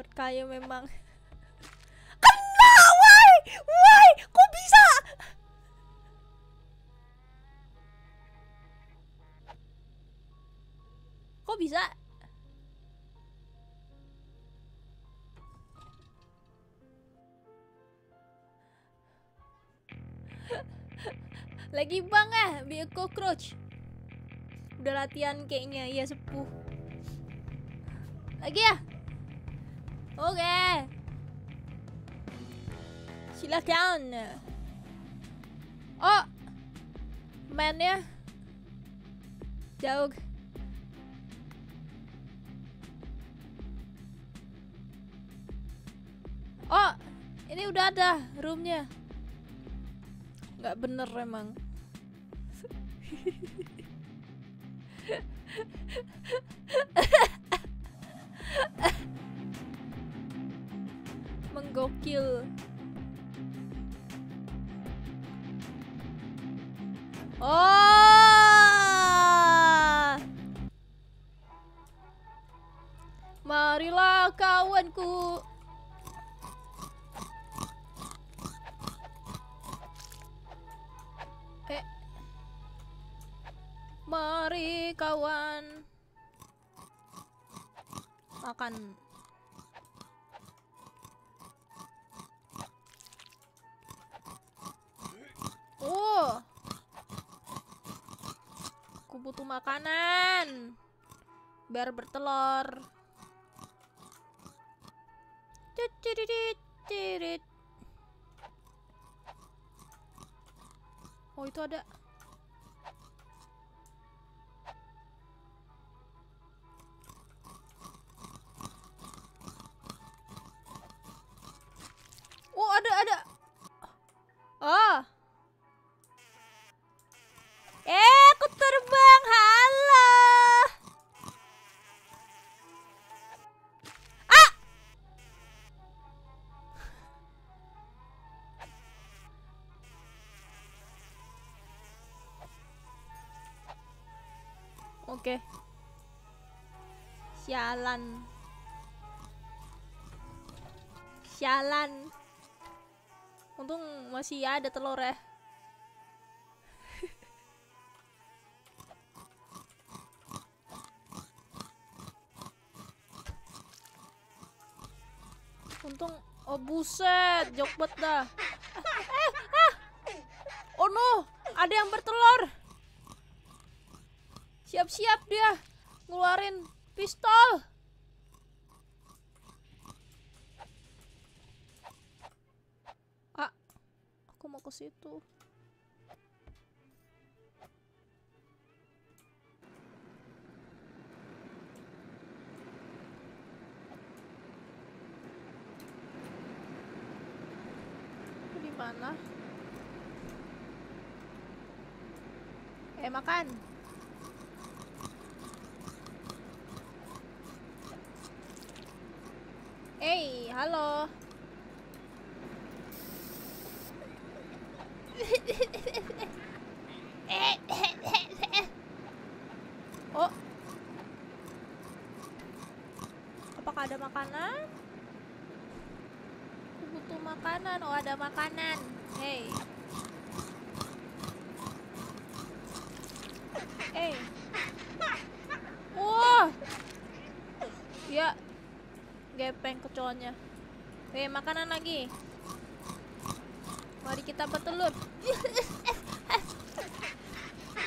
Terkaya memang. Kena, woi. Woi, kok bisa? Kok bisa? Lagi bang ah, biar cockroach. Udah latihan kayaknya, iya sepuh. Lagi ya? Oke. Okay. Silakan. Oh. Mainnya jauh. Oh, ini udah ada roomnya. Nggak bener emang. Menggokil. Oh, marilah kawanku. Mari kawan makan. Oh, aku butuh makanan biar bertelur. Oh, itu ada. Ada ada. Oh. Eh, aku terbang. Halo. Ah. Oke. Okay. Sialan. Sialan. Untung masih ada telur ya. Untung, oh buset, jokbet dah. Oh no, ada yang bertelur. Siap-siap dia ngeluarin pistol. Ah, aku mau ke situ. Itu di mana? Eh, makan. Hey, halo. Oh. Apakah ada makanan? Aku butuh makanan. Oh, ada makanan. Hey. Hey. Wah. Ya. Gepeng kecoanya. Oke, makanan lagi. Mari kita bertelur.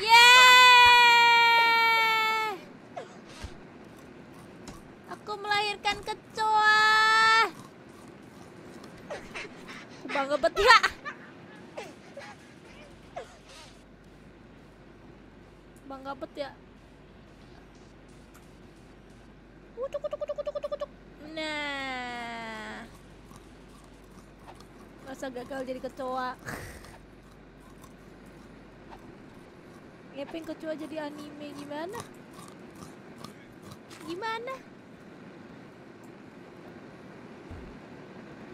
Yeay! Aku melahirkan kecoa. Aku bangga banget ya. Bangga banget ya. Kutuk kutuk kutuk kutuk kutuk kutuk. Nah, masa gagal jadi kecoa. Gepeng kecoa jadi anime gimana? Gimana?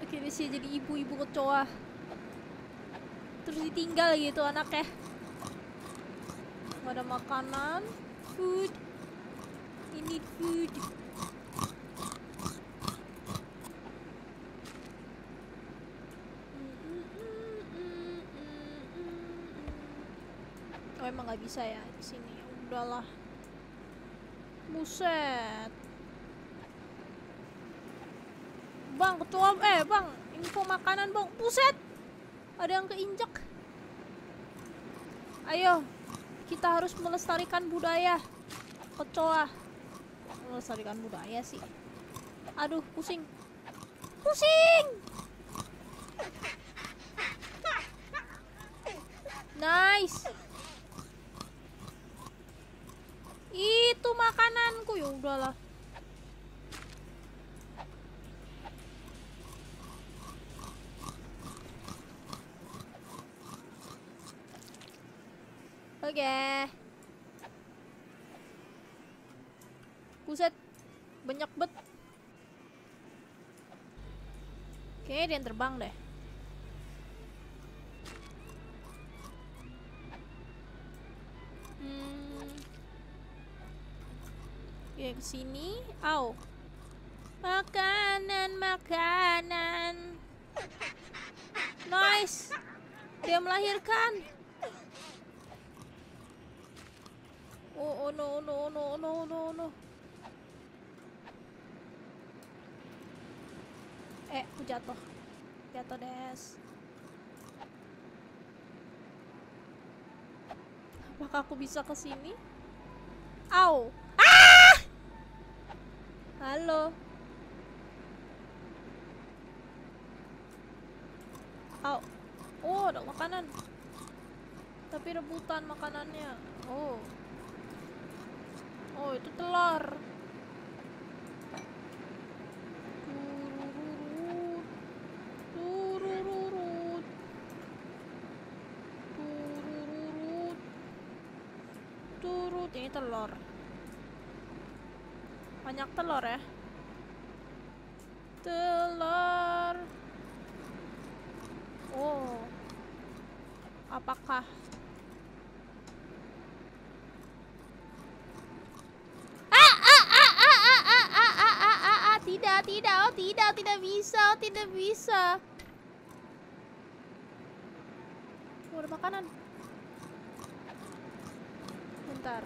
Akhirnya sih jadi ibu-ibu kecoa. Terus ditinggal gitu anaknya. Gak ada makanan, food. I need food. Emang nggak bisa ya di sini, udahlah. Buset, bang, ketua, eh bang, info makanan bang. Buset, ada yang keinjak. Ayo, kita harus melestarikan budaya kecoa. Melestarikan budaya sih. Aduh, pusing, pusing. Nice. Itu makananku, ya udahlah. Oke. Okay. Buset, banyak bet. Oke, okay, dia terbang deh. Ya ke sini, au. Makanan, makanan. Nice. Dia melahirkan. Oh, oh no no no no no no. Eh, aku jatuh. Jatuh, Des. Apakah aku bisa ke sini? Au. Halo. Oh. Oh, ada makanan. Tapi rebutan makanannya. Oh. Oh, itu telur. Turururut. Turururut. Turururut. Turut. Ini telur. Banyak telur ya. Telur. Oh. Apakah ah ah ah ah ah ah ah ah ah ah ah tidak, tidak, oh tidak, tidak bisa, oh tidak bisa. belum ada makanan. Bentar.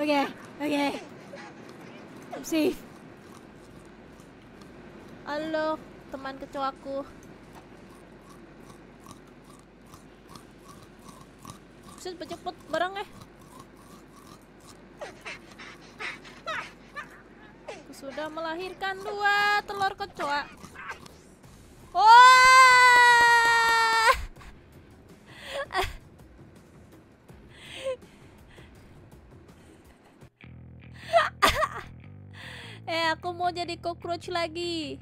Oke, oke, I'm safe. Halo, teman kecoaku. Bisa cepet barangnya. Aku sudah melahirkan dua telur kecoa. Oh! Eh, aku mau jadi cockroach lagi.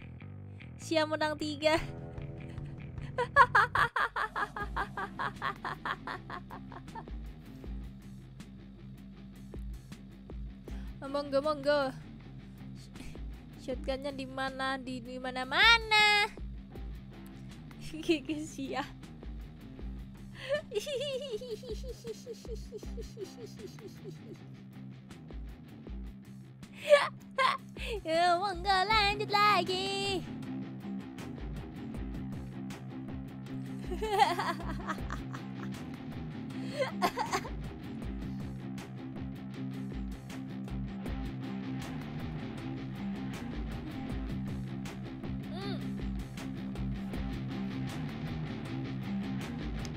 Sia menang tiga. Monggo, monggo. Shotgunnya di mana? Di di mana-mana. Gigi sia. Monggo lanjut lagi. hmm.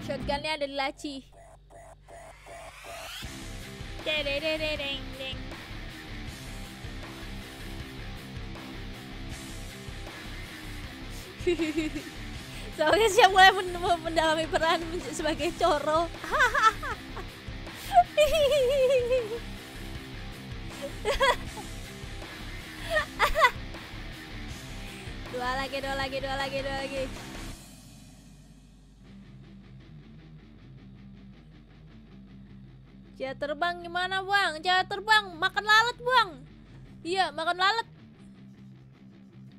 Shotgunnya ada di laci. Soalnya saya mulai mendalami peran sebagai coro. Dua lagi, dua lagi, dua lagi, dua lagi. Jaya terbang gimana bang? Jaya terbang makan lalat bang. Iya makan lalat.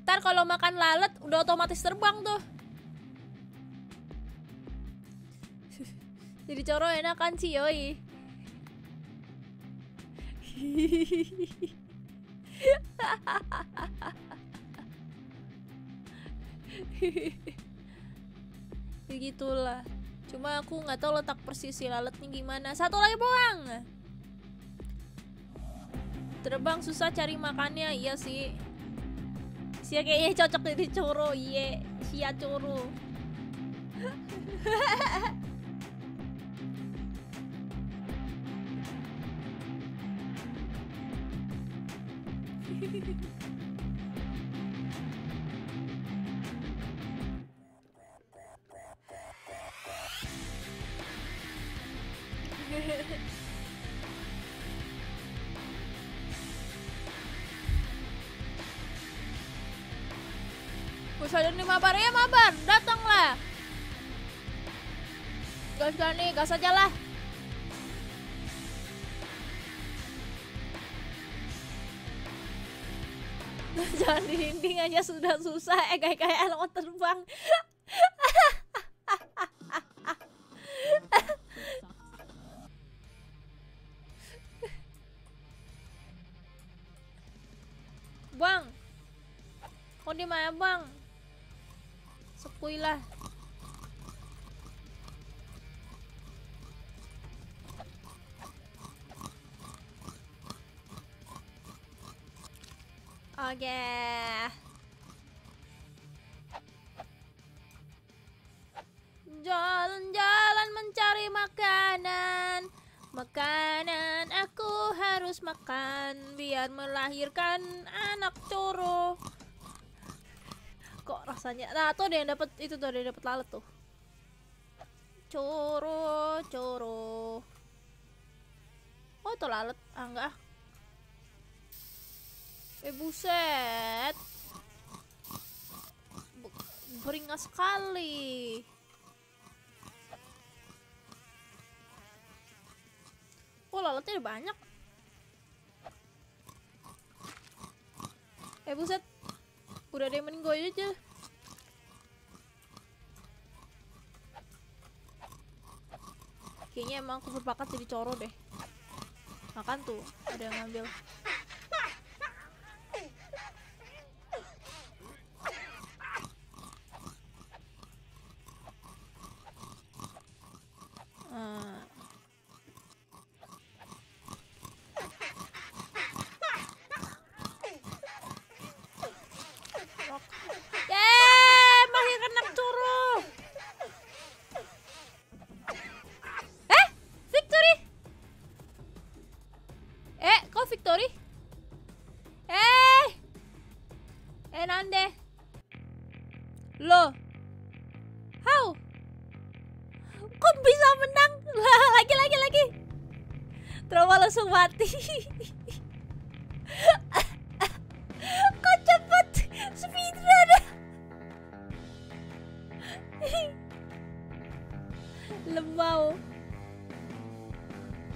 Ntar kalau makan lalat udah otomatis terbang tuh. Jadi coro enakan sih yoi. Begitulah. Cuma aku nggak tahu letak persis si lalatnya gimana. Satu lagi doang. Terbang susah cari makannya, iya sih. Sia kayaknya cocok jadi coro, iya, yeah. Sia coro. Sadar nih mabar ya mabar, datanglah. Gas kan nih, gas aja lah. Jangan di dinding aja sudah susah, eh kayak kayak lo terbang. Bang, kok di mana bang? Sekuilah. Oke. Okay. Jalan-jalan mencari makanan. Makanan aku harus makan biar melahirkan anak coro. Kok rasanya, nah tuh ada yang dapat itu tuh, ada yang dapat lalat tuh. Coro, coro. Oh tuh lalat, ah enggak. Eh buset, beringas sekali. slotnya udah banyak. Eh buset, udah ada yang meninggoy aja. Kayaknya emang aku berbakat jadi coro deh. Makan tuh, ada yang ngambil. Mati. Kok cepet speedrun. Lembau.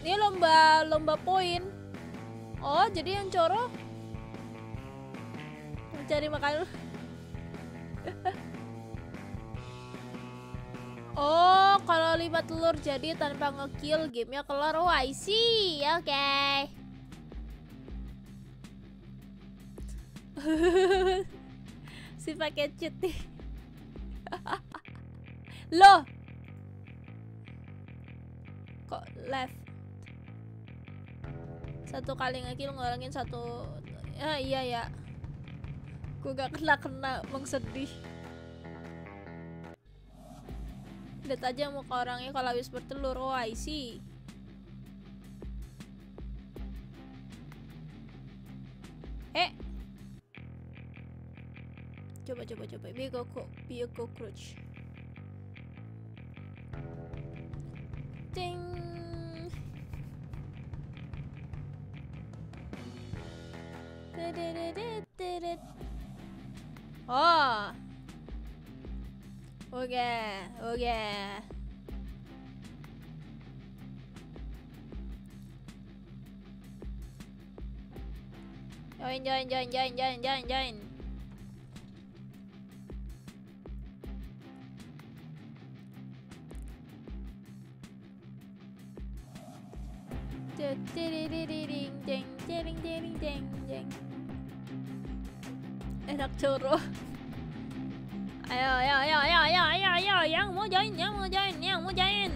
Ini lomba lomba poin. Oh, jadi yang coro mencari makanan. Oh, kalau lima telur jadi tanpa ngekill gamenya kelar. Oh, I see. Oke. Okay. Si pakai cheat. Loh. Kok left? Satu kali ngekill ngurangin satu. Ah, iya ya. Gue gak kena kena mengsedih. Lihat aja muka orangnya kalau habis bertelur. Oh, I see. Eh. Coba coba coba. Be kok be a cockroach. Ting. Oh. Oke, oke. Join, join, join, join, join, join, join. Enak coro. Ayo, ayo, ayo, ayo, ayo, ayo, ayo, yang mau join, yang mau join, yang mau join,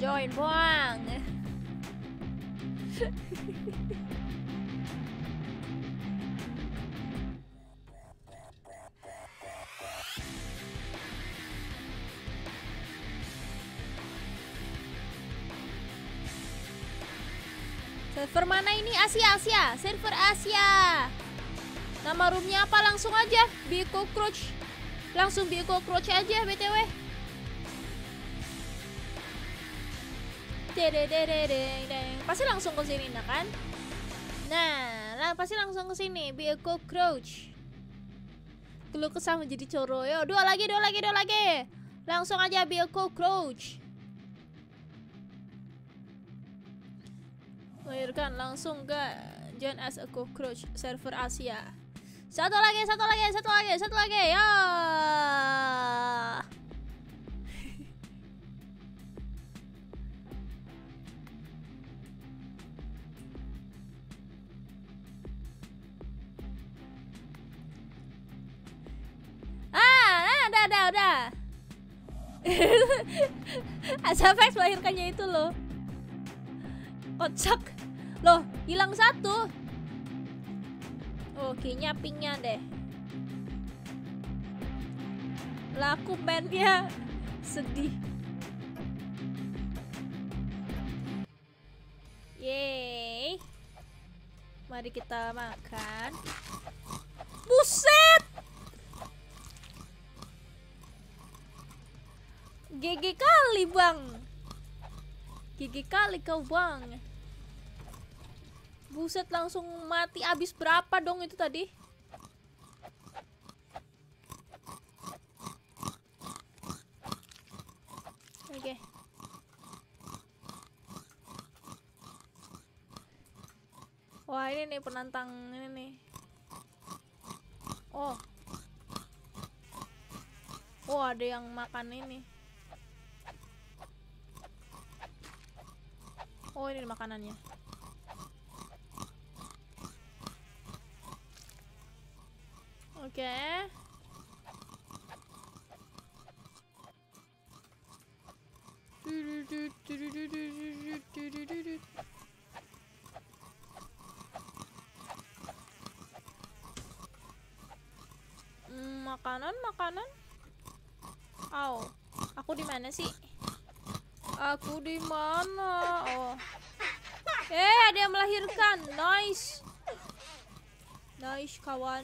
join buang. Server mana ini? Asia, Asia, server Asia. Nama roomnya apa? Langsung aja Be Cockroach. Langsung Be Cockroach aja B T W. Pasti langsung ke sini nah kan. Nah, pasti langsung ke sini Be Cockroach. Keluh kesah menjadi coro. Yo, dua lagi, dua lagi, dua lagi. Langsung aja Be Cockroach. Lahirkan langsung ke join as a cockroach server Asia. Satu lagi, satu lagi, satu lagi, satu lagi, ya. Ah, ada, ada, ada. Asal fax melahirkannya itu loh. Kocak. Loh, hilang satu. Oh, kayaknya pingnya deh. Laku bandnya sedih. Yeay. Mari kita makan. Buset. G G kali, Bang. G G kali kau, Bang. Buset, langsung mati. Abis berapa dong itu tadi? Oke. Okay. Wah, ini nih penantang ini nih. Oh. Oh, ada yang makan ini. Oh, ini makanannya. Oke. Okay. Makanan, makanan. Au, oh, aku di mana sih? Aku di mana? Oh, eh ada yang melahirkan, nice, nice kawan.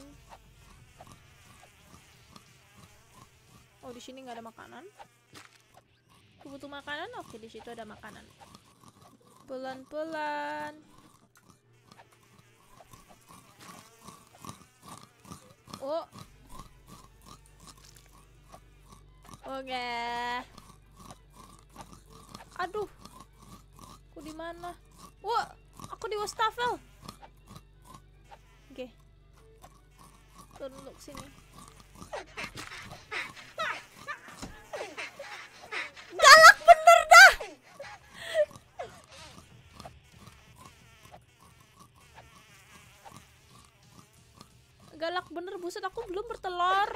Oh di sini nggak ada makanan. Aku butuh makanan, oke di situ ada makanan. Pelan-pelan. Oh. Oke. Okay. Aduh. Aku di mana? Wah, aku di wastafel. Oke. Okay. Tunduk sini. Galak bener dah. Galak bener, buset aku belum bertelur.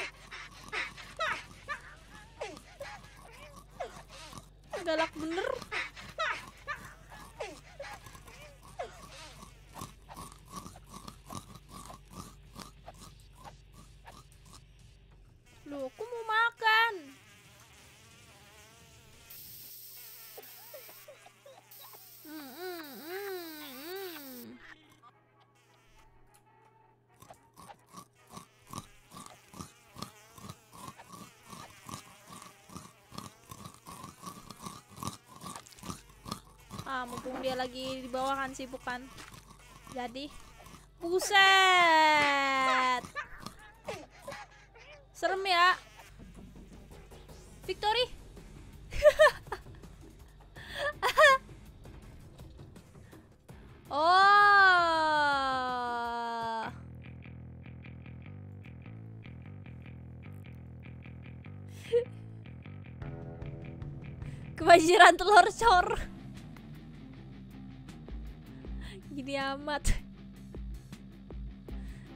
Galak bener. Loh, aku mau makan. Hmm, hmm, hmm, hmm. Ah, mumpung dia lagi di bawah kan sibuk kan. Jadi, buset. Serem ya. Victory. Oh. Kebanjiran telur cor. Gini amat.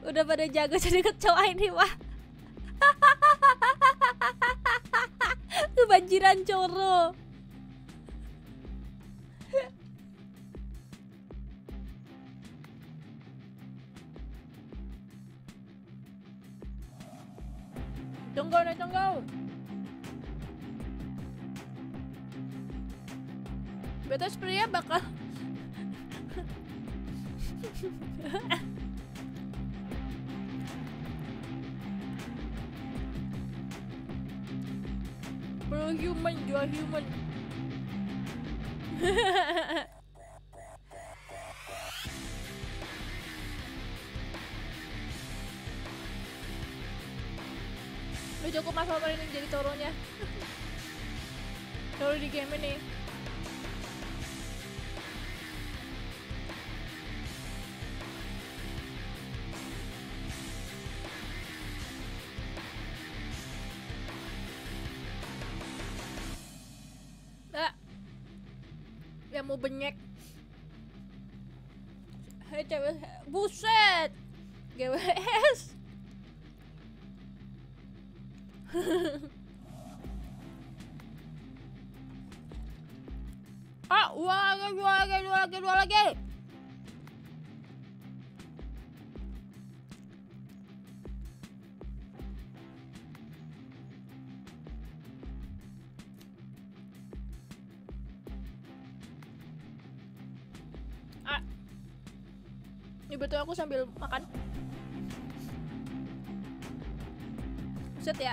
Udah pada jago jadi kecoa ini wah. Kebanjiran coro. Tunggu, tunggu. Betul sepertinya bakal Bro human, you are human. Udah cukup masalah ini jadi toronya. Toro di game ini. Mau benyek. Hei cewek, buset. G W S. Ah, dua lagi, dua lagi, dua lagi, dua lagi. Betul aku sambil makan. Buset ya.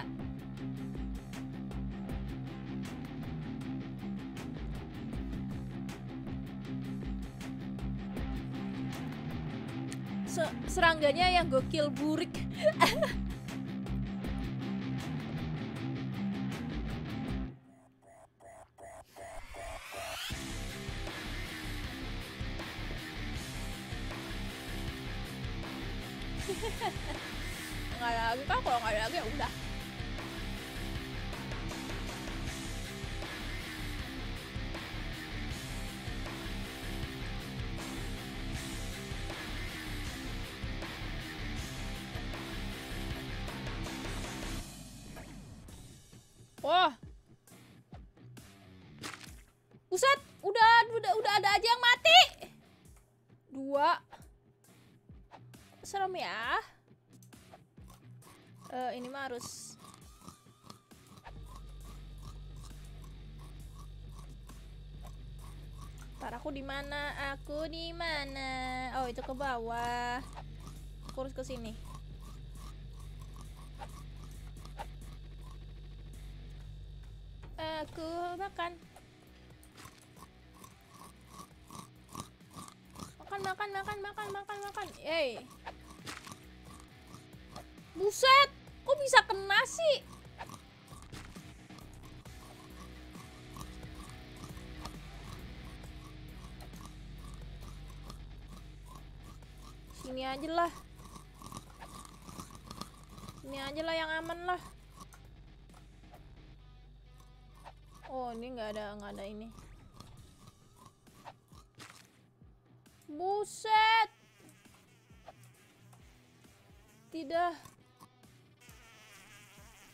Se serangganya yang gokil burik. lagi kan, kalau nggak ada lagi ya udah. Wah, pusat, udah, udah, udah ada aja yang mati. Dua, serem ya. Uh, ini mah harus. Ntar aku di mana? Aku di mana? Oh itu ke bawah. Kurus ke sini. Aku makan. Makan, makan, makan, makan, makan, makan. Yeay. Buset, kok bisa kena sih? Sini aja lah. Sini aja lah yang aman lah. Oh ini nggak ada nggak ada ini. Buset. Tidak.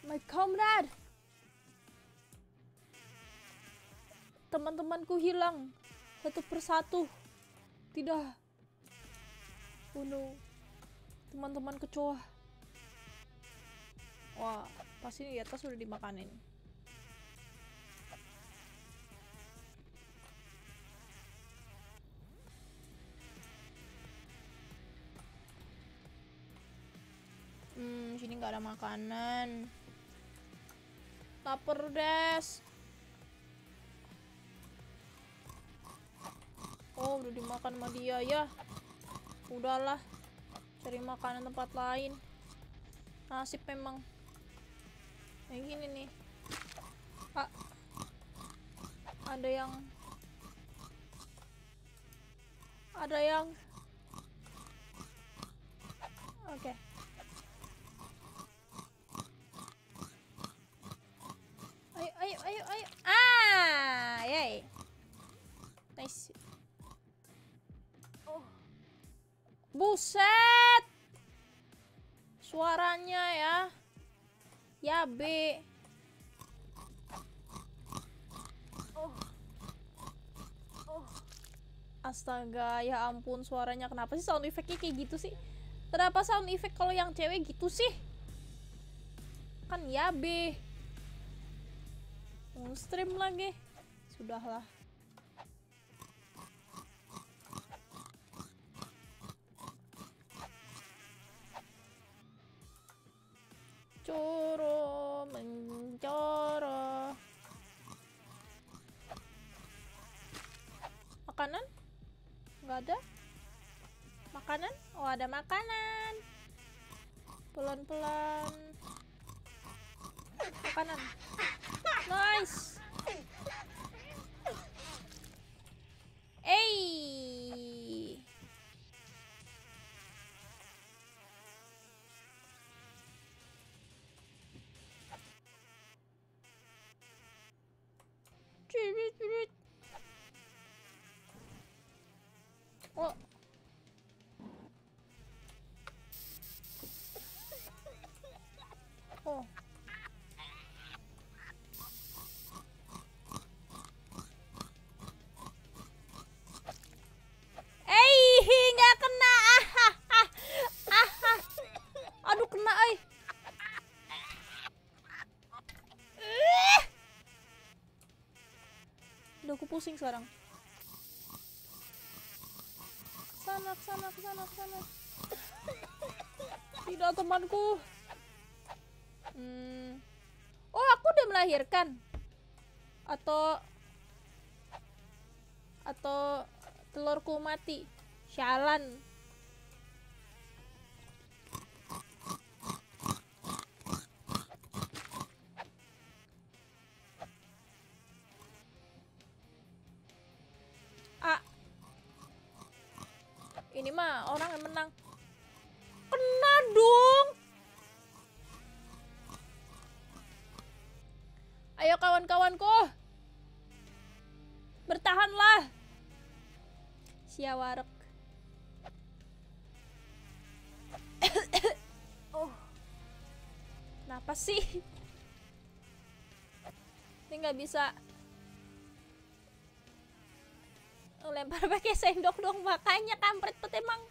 My comrade. Teman-temanku hilang satu persatu. Tidak. Oh no. Teman-teman kecoa. Wah, pasti di atas sudah dimakanin. Hmm, sini nggak ada makanan. Lapar des. Oh, udah dimakan sama dia ya. Udahlah, cari makanan tempat lain. Nasib memang. Kayak gini nih. Ah, ada yang, ada yang. Oke. Okay. Ayo, ayo, ayo. Ah, yay. Nice. Oh. Buset. Suaranya ya. Ya, B. Oh. Oh. Astaga, ya ampun suaranya. Kenapa sih sound effect-nya kayak gitu sih? Kenapa sound effect kalau yang cewek gitu sih? Kan ya, B. Stream lagi, sudahlah. Coro mencoro. Makanan? Nggak ada? Makanan? Oh ada makanan. Pelan-pelan. Makanan. Nice. Hey. Oh. Oh. Pusing sekarang. Sana, sana, sana, sana. Tidak temanku. Hmm. Oh aku udah melahirkan. Atau atau telurku mati. Sialan. Ini mah orang yang menang. Kena dong. kawan-kawanku. Bertahanlah. Siawarek. Oh. Kenapa sih? Ini nggak bisa lempar pakai sendok dong, makanya kampret pet emang.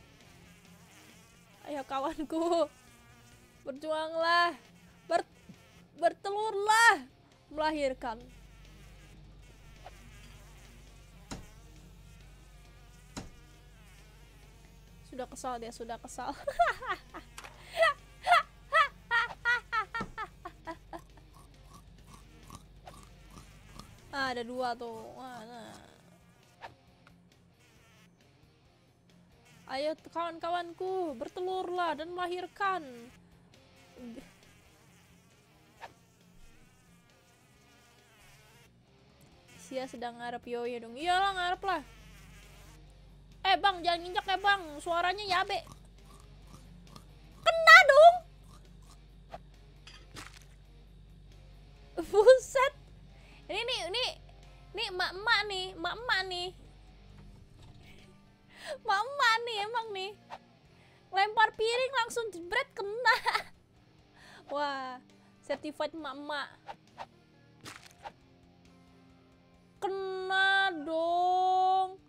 Ayo kawanku, berjuanglah, Ber bertelurlah, melahirkan. Sudah kesal dia, sudah kesal. Ah, ada dua tuh. Wah, nah. Ayo kawan-kawanku, bertelurlah dan melahirkan. Sia sedang ngarep Yoyo dong. Iyalah, ngarep lah. Eh bang, jangan nginjak ya bang. Suaranya yabe. Kena dong. Buset. Ini nih, ini nih emak-emak nih, emak-emak nih. Mama nih emang nih lempar piring langsung jebret kena. Wah, certified mama kena dong.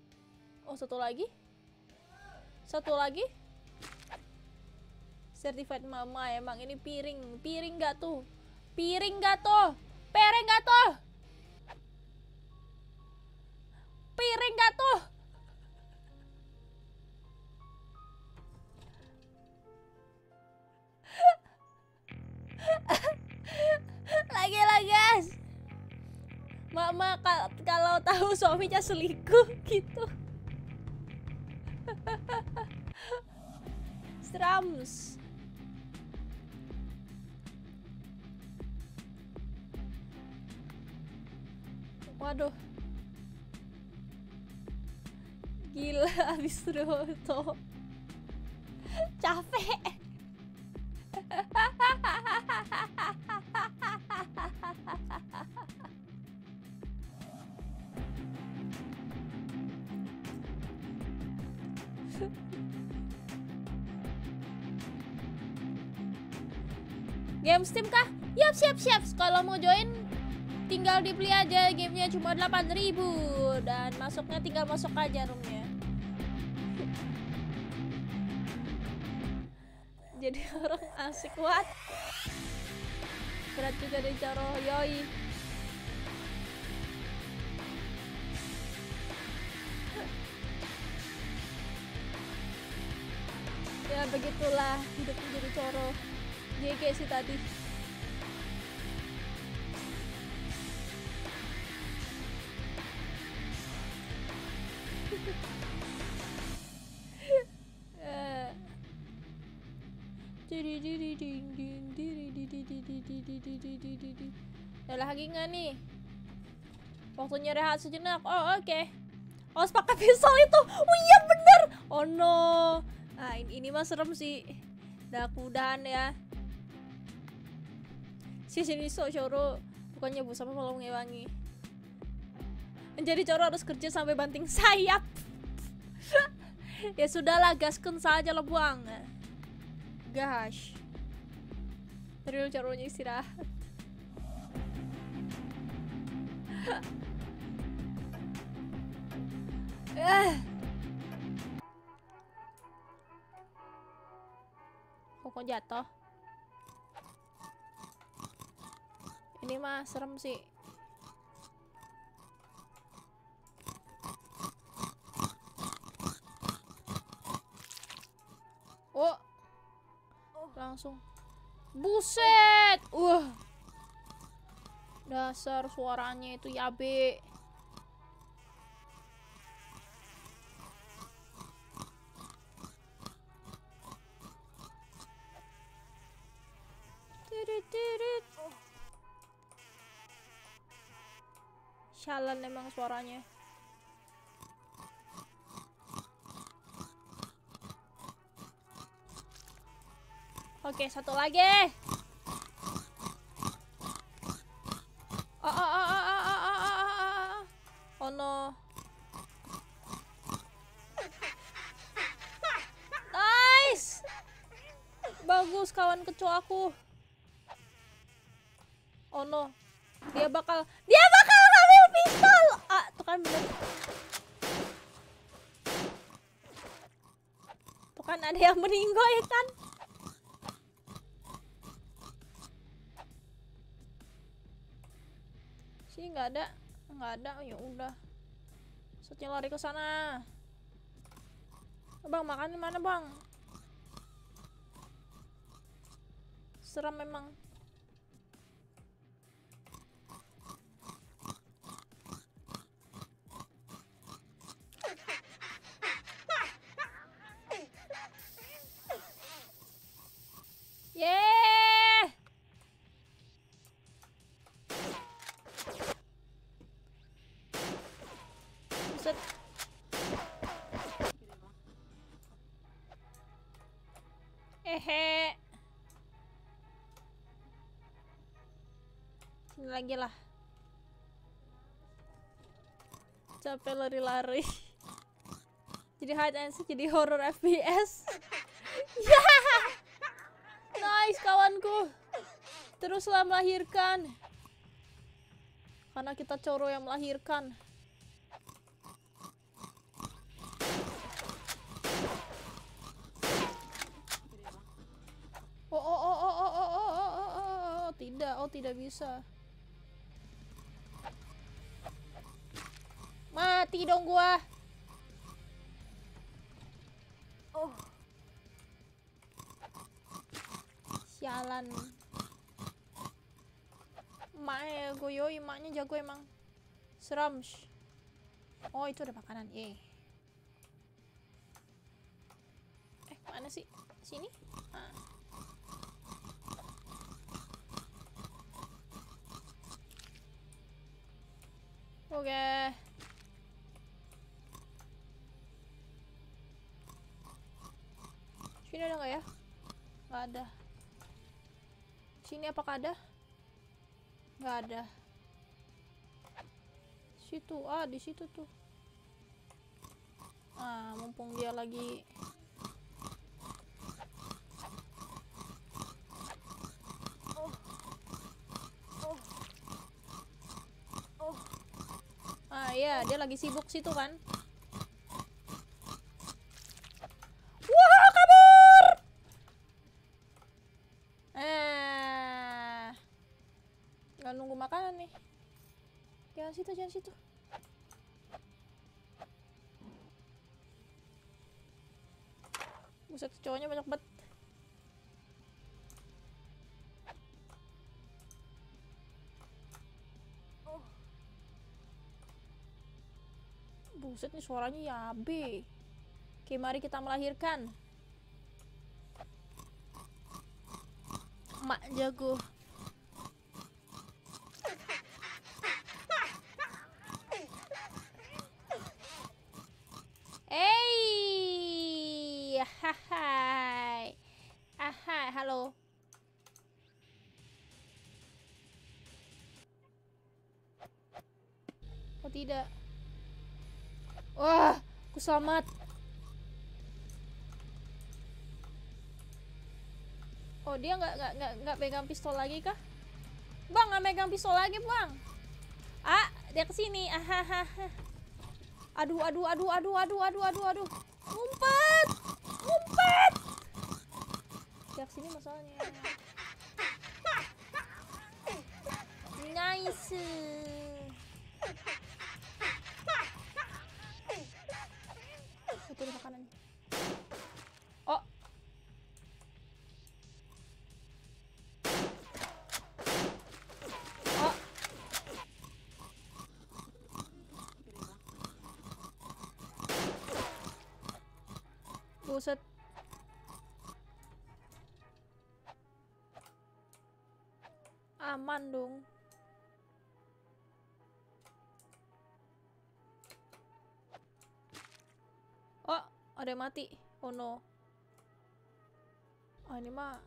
Oh, satu lagi, satu lagi certified mama. Emang ini piring, piring gak tuh, piring gak tuh, piring gak tuh, piring gak tuh. Lagi lah guys, mama kalau tahu suaminya selingkuh gitu. Strams. Waduh, gila abis roto. Capek. Game Steam kah? Yap, siap, siap. Kalau mau join tinggal dibeli aja, gamenya cuma delapan ribu dan masuknya tinggal masuk aja roomnya. Jadi orang asik kuat. Berat juga dari caro yoi. Ya begitulah hidup menjadi coro. G G sih tadi. Udah lagi nggak nih? Waktunya rehat sejenak. Oh oke. Okay. Oh, pakai pisau itu. Oh iya bener. Oh no. Nah ini, ini mah serem sih. Udah kudahan ya. Si sini so coro bukannya bu sama malah ngewangi. Menjadi coro harus kerja sampai banting sayap. Ya sudahlah, gaskan saja lah buang. Gosh. Terus coronya istirahat. Eh. Kok kok jatuh? Ini mah serem sih. Oh. Langsung. Buset. Wah. Uh. Dasar suaranya itu yabe. Tirit-tirit. Oh. Sialan emang suaranya. Oke, satu lagi. Oh, oh, oh, makan kecoa aku. Oh no. Dia bakal Dia bakal ngambil pistol. Ah, tuh kan bener. Tuh kan ada yang meninggal ya kan. Sih nggak ada. Nggak ada. Ya udah. Setnya lari ke sana. Bang, makan di mana, Bang? Seram memang. Yeah. Buset. Ehe. Sini lagi lah. Capek lari-lari. Jadi hide and seek, jadi horror F P S. Yeah. Nice kawanku. Teruslah melahirkan. Karena kita coro yang melahirkan. Oh oh oh oh oh oh oh oh oh oh tidak, oh tidak bisa. Mati dong gua. Oh. Sialan. Emaknya goyoi, emaknya jago emang. Seram. Oh, itu ada makanan. Ye. Eh, mana sih? Sini? Ah. Oke. Okay. Sini ada nggak ya? Nggak ada. Sini apakah ada? Nggak ada. Situ, ah di situ tuh. Ah, mumpung dia lagi. Iya, dia lagi sibuk situ kan. Wah, kabur! Eh, nggak nunggu makanan nih. Jangan situ, jangan situ. Buset, cowoknya banyak banget. Buset nih suaranya ya B. Oke, mari kita melahirkan. Mak jago. Hey, hai, ahai, halo. Oh tidak. Wah, aku selamat. Oh, dia nggak nggak nggak nggak pegang pistol lagi kah? Bang, nggak pegang pistol lagi, Bang. Ah, dia kesini. Ah, aduh, aduh, aduh, aduh, aduh, aduh, aduh, aduh. Ngumpet, ngumpet. Dia kesini masalahnya. Nice. Makanan. Oh. Oh. Buset. Aman dong. Ada yang mati. Oh no. Oh, ini mah.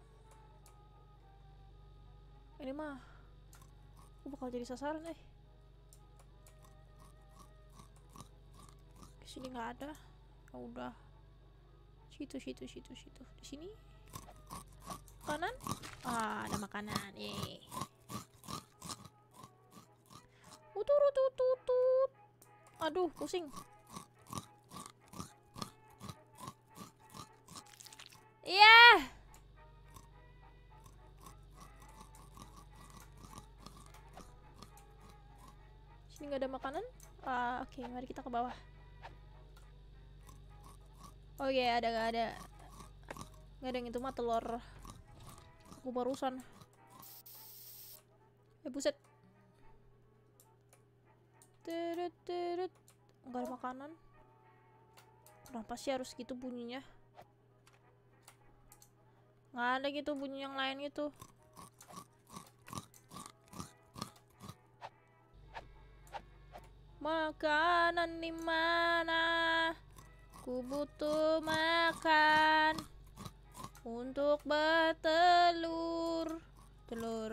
Ini mah. Aku bakal jadi sasaran, eh. Di sini nggak ada. Ya udah. Situ, situ, situ, situ. Di sini. kanan. Ah, ada makanan. Eh. Ututututut. Aduh, pusing. Iya. Yeah. Sini nggak ada makanan. Ah, oke, okay, mari kita ke bawah. Oh iya, yeah, ada nggak ada? Nggak ada yang itu mah telur. Aku barusan. Eh buset. Terut terut. Nggak ada makanan. Kenapa sih harus gitu bunyinya? Nggak ada gitu bunyi yang lain gitu. Makanan di mana? Ku butuh makan untuk bertelur. Telur.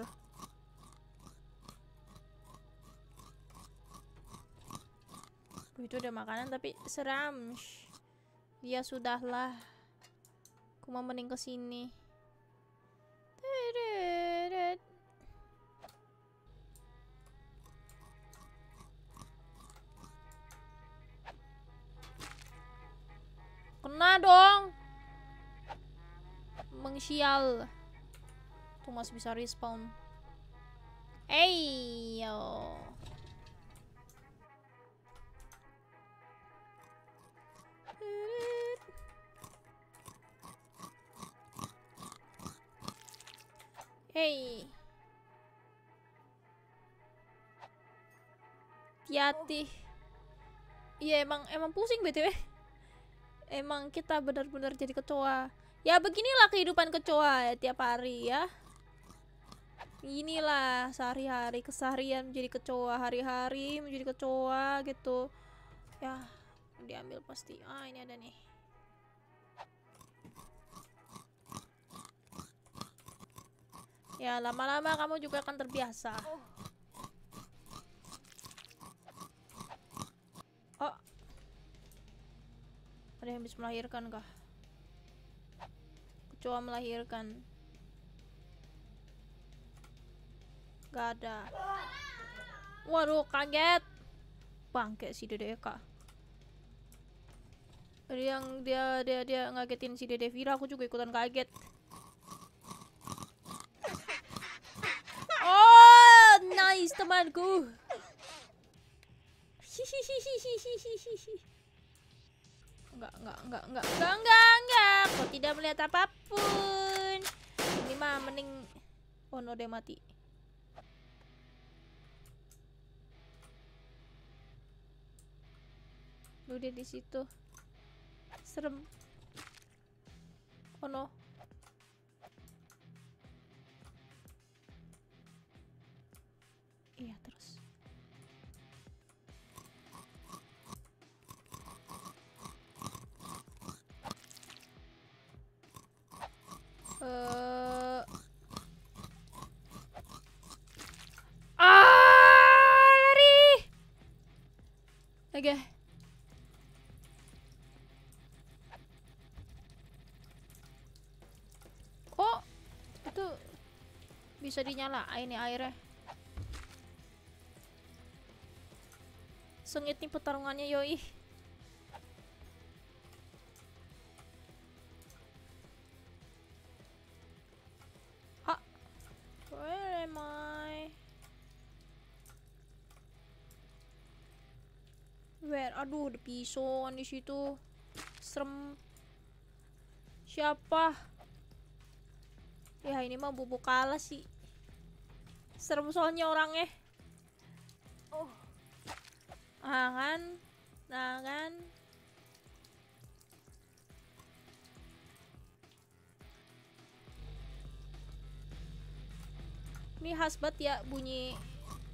Itu ada makanan tapi seram. Ya sudahlah. Ku mau mending ke sini. Kena dong. Mengsial. Tuh masih bisa respawn. Hey, yo. Hey. Hati-hati. Iya, emang emang pusing B T W. Emang kita benar-benar jadi kecoa. Ya beginilah kehidupan kecoa ya, tiap hari ya. Inilah sehari-hari, keseharian menjadi kecoa. Hari-hari menjadi kecoa gitu. Ya diambil pasti. Ah ini ada nih. Ya lama-lama kamu juga akan terbiasa. Oh, ada yang habis melahirkan kah? Kecoa melahirkan. Gak ada. Waduh, kaget. Bangke si Dede Eka. Ada yang dia dia dia ngagetin si Dede Vira, aku juga ikutan kaget. Oh, nice temanku. Enggak, enggak, enggak, enggak, enggak, enggak, enggak. Kok tidak melihat apapun. Ini mah mending. Oh no, dia mati. Lu dia di situ. Serem. Oh no. Iya terus. Uh... Ah, lari. Oke. Okay. Oh, itu bisa dinyalain nih airnya. Sengit nih pertarungannya, yoi. Aduh, ada pisauan di situ. Serem. Siapa? Ya, ini mah bubuk kalah sih. Serem soalnya orangnya. Oh. Ah kan. Nah kan. Ini khas banget ya bunyi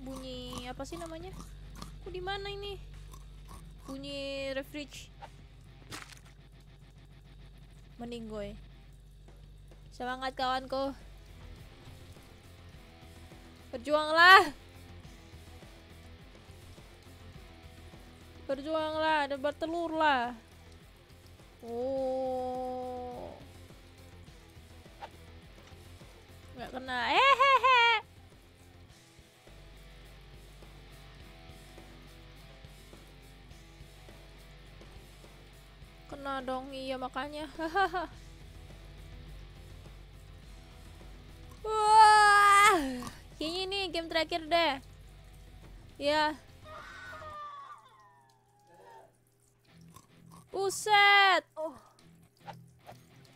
bunyi apa sih namanya? Aku di mana ini? Bunyi refresh. Mending gue. Semangat kawanku. Berjuanglah. Berjuanglah dan bertelurlah. Oh. Nggak kena. Hehehe. Kena dong, iya makanya. Hahaha. Wah, kayaknya ini game terakhir deh. Ya. Buset.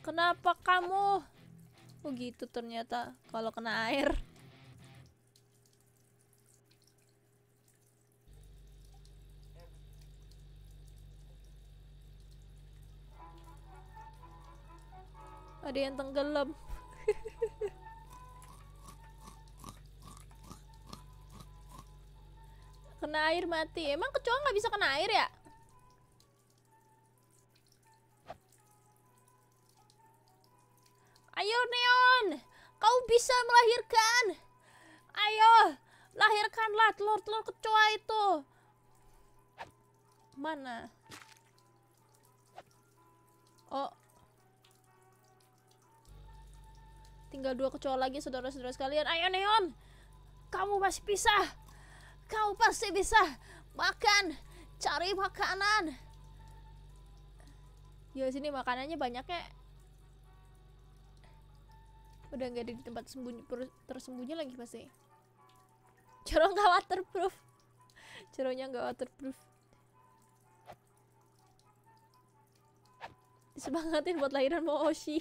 Kenapa kamu? Oh gitu ternyata kalau kena air. Ada yang tenggelam. Kena air mati. Emang kecoa nggak bisa kena air ya? Ayo Neon, kau bisa melahirkan. Ayo, lahirkanlah telur-telur kecoa itu. Mana? Oh. Tinggal dua kecoa lagi saudara-saudara sekalian. Ayo Neon, kamu masih bisa, kau pasti bisa. Makan, cari makanan. Yo sini makanannya banyaknya. Udah nggak ada di tempat sembunyi tersembunyi lagi pasti. Coro nggak waterproof, coronya nggak waterproof. Disemangatin buat lahiran mau Oshi.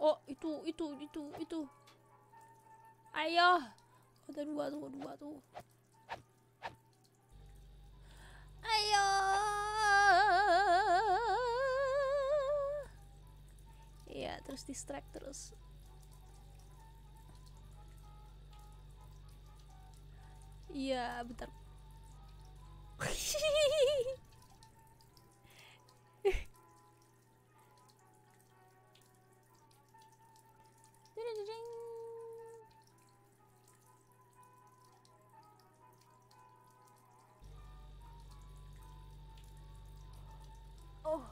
Oh, itu, itu, itu, itu. Ayo, ada dua tuh, dua tuh. Ayo. Iya, terus distract terus. Iya, bentar. Oh,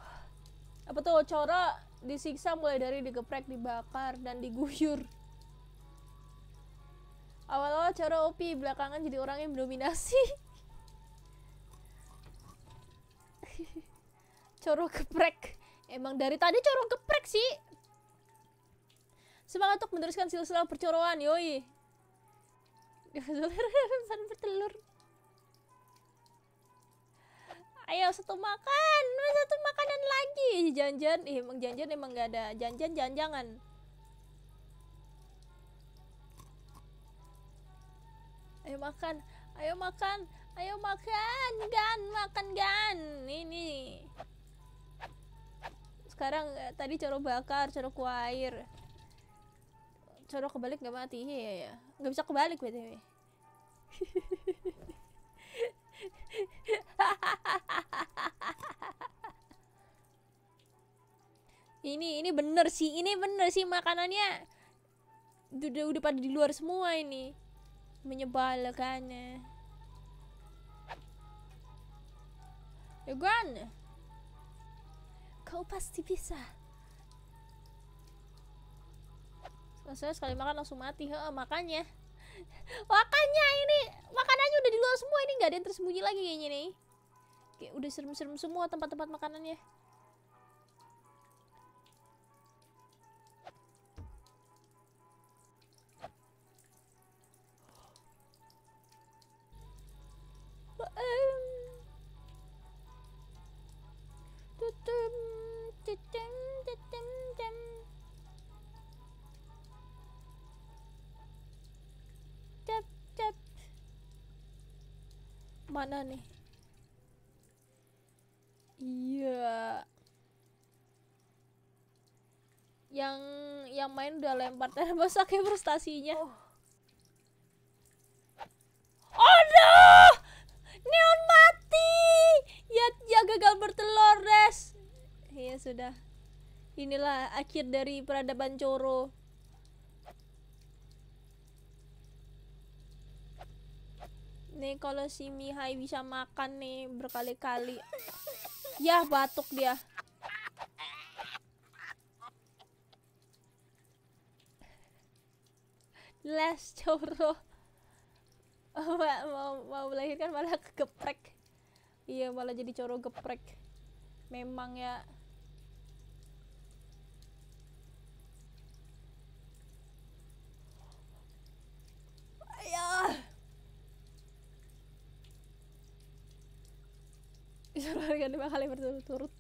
apa tuh corak? Disiksa mulai dari digeprek, dibakar, dan diguyur. Awal-awal cara O P, belakangan jadi orang yang mendominasi. Coro geprek. Emang dari tadi coro geprek sih. Semangat untuk meneruskan silsilah percoroan, yoi. Bertelur. Ayo satu makan, satu makanan lagi. Janjian, eh, emang janjian emang gak ada janjian, jangan-jangan. Ayo makan, ayo makan, ayo makan, gan, makan gan. Ini. Sekarang eh, tadi coro bakar, coro kuair, coro kebalik gak mati, ya ya, nggak bisa kebalik btw. Ini ini bener sih, ini bener sih makanannya udah udah pada di luar semua ini, menyebalkannya. Egan, kau pasti bisa. Saya sekali makan langsung mati, ha, makanya. Makanya ini makanannya udah di luar semua, ini nggak ada yang tersembunyi lagi kayaknya nih. Kayak udah serem-serem semua tempat-tempat makanannya. Mana nih? Iya. yang yang main udah lempar tembok pakai prestasinya. Oh. Aduh, neon mati. Ya, ya gagal bertelur, Res. Ya sudah. Inilah akhir dari peradaban Coro. Nih kalau si Mihai bisa makan nih berkali-kali. Yah, batuk dia. Les Coro. Oh, mau mau melahirkan malah kegeprek. Iya, malah jadi Coro geprek. Memang ya. Ayah. Disuruh lima kali berturut-turut.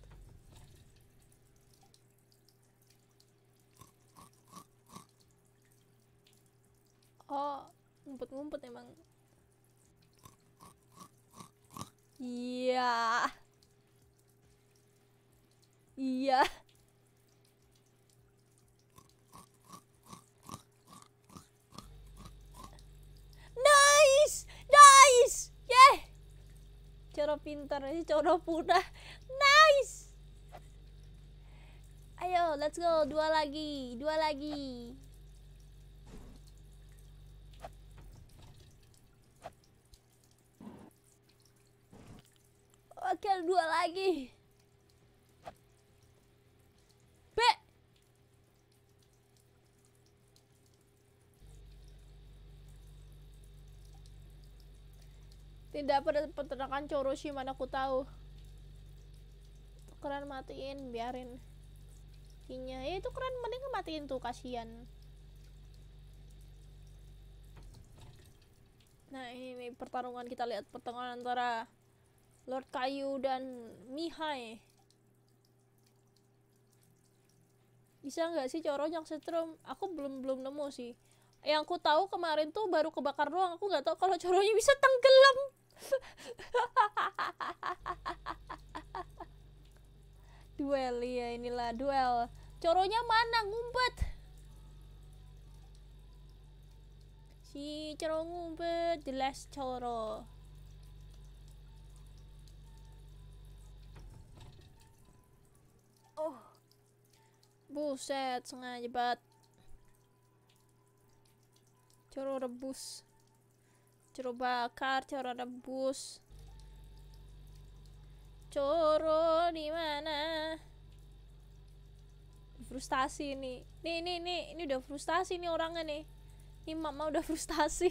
Oh, ngumpet-ngumpet emang. Iya. Iya. Nice, nice. Yeah. Coro pintar, ini Coro punah. Nice. Ayo, let's go. Dua lagi, dua lagi. Oke, dua lagi. B. Tidak pada peternakan Coroshi, mana aku tahu. Keren, matiin, biarin kinya. Ya itu keren, mending matiin tuh, kasihan. Nah, ini pertarungan, kita lihat pertarungan antara Lord Kayu dan Mihai. Bisa nggak sih Coro yang setrum? Aku belum belum nemu sih. Yang aku tahu kemarin tuh baru kebakar doang. Aku nggak tahu kalau Coronya bisa tenggelam. Duel, ya inilah duel. Coronya mana? Ngumpet. Si Coro ngumpet, jelas Coro. Oh. Buset, sengaja banget. Coro rebus. Coro bakar, Coro rebus. Coro di mana? Frustasi nih. Nih, nih, nih, ini udah frustasi nih orangnya nih. Ini mama udah frustasi.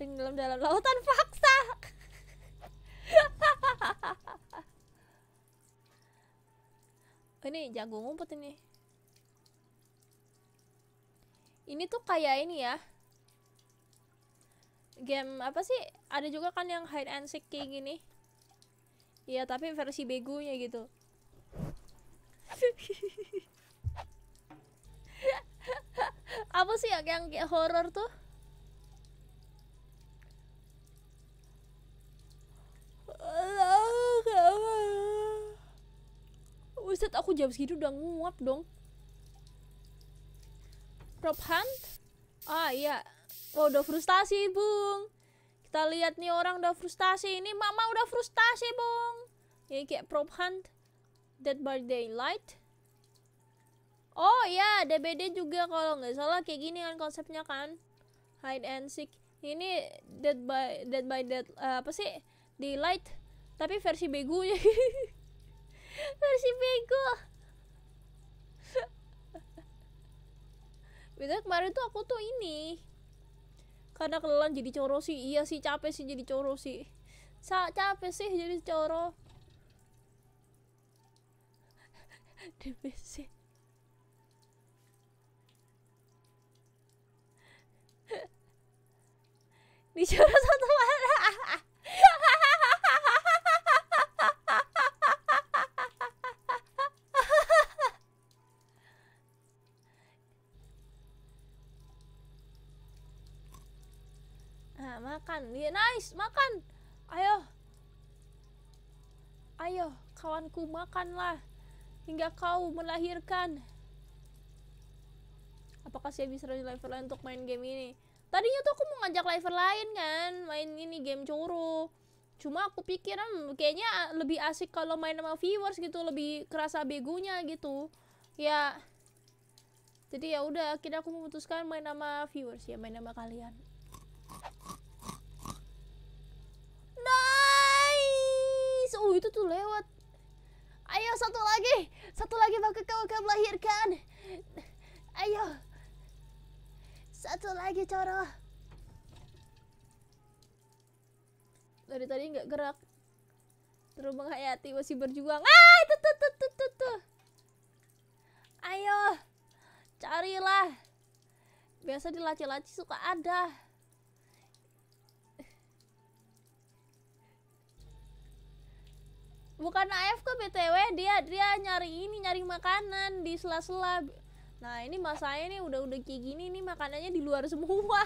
Tenggelam dalam lautan fakta. Ini jago ngumpet ini. Ini tuh kayak ini ya. Game apa sih? Ada juga kan yang hide and seek kayak gini. Iya, tapi versi begonya gitu. Apa sih yang kayak horror tuh? Buset, aku jam segitu udah nguap dong. Prop hunt? Ah iya. Oh, udah frustasi, Bung. Kita lihat nih orang udah frustasi. Ini mama udah frustasi, Bung. Ini kayak prop hunt. Dead by Daylight. Oh iya, D B D juga kalau nggak salah kayak gini kan konsepnya kan. Hide and seek. Ini Dead by Dead by Dead uh, apa sih? Daylight. Tapi versi begonya. Versi bego. Bener kemarin tuh aku tuh ini karena kelelan jadi Coro sih. Iya sih, capek sih jadi Coro sih. Sa capek sih jadi Coro. D B C. Di Coro satu mana? Makan dia, nice, makan. Ayo, ayo kawanku, makanlah hingga kau melahirkan. Apakah saya bisa lanjut level lain untuk main game ini? Tadinya tuh aku mau ngajak level lain kan, main ini game curu. Cuma aku pikir kayaknya lebih asik kalau main sama viewers gitu, lebih kerasa begonya gitu. Ya. Jadi ya udah, akhirnya aku memutuskan main sama viewers ya, main sama kalian. Nice. Oh, itu tuh lewat. Ayo satu lagi. Satu lagi bakal kau akan melahirkan. Ayo. Satu lagi coro. Dari tadi nggak gerak. Terus menghayati masih berjuang. Ah, itu tuh tuh tuh tuh tuh. Ayo. Carilah. Biasa di laci-laci suka ada. Bukan A F K B T W, dia dia nyari ini, nyari makanan di sela-sela. Nah, ini masanya nih udah-udah kayak gini nih, makanannya di luar semua.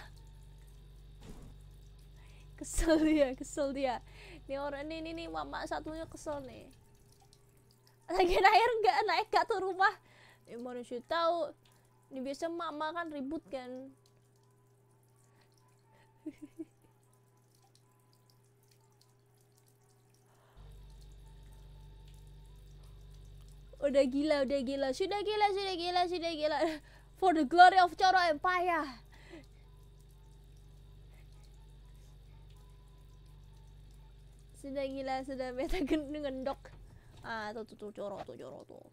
Kesel dia, kesel dia. Nih orang ini nih, nih mama satunya kesel nih. Lagi naik nggak naik gak tuh rumah. Ya manusia tahu. Ini biasa mama kan ribut kan. Udah gila, udah gila, sudah gila, sudah gila, sudah gila. For the glory of Coro Empire. Sudah gila, sudah beta ngendok. Ah, tuh tuh tuh Coro tuh, Coro tuh.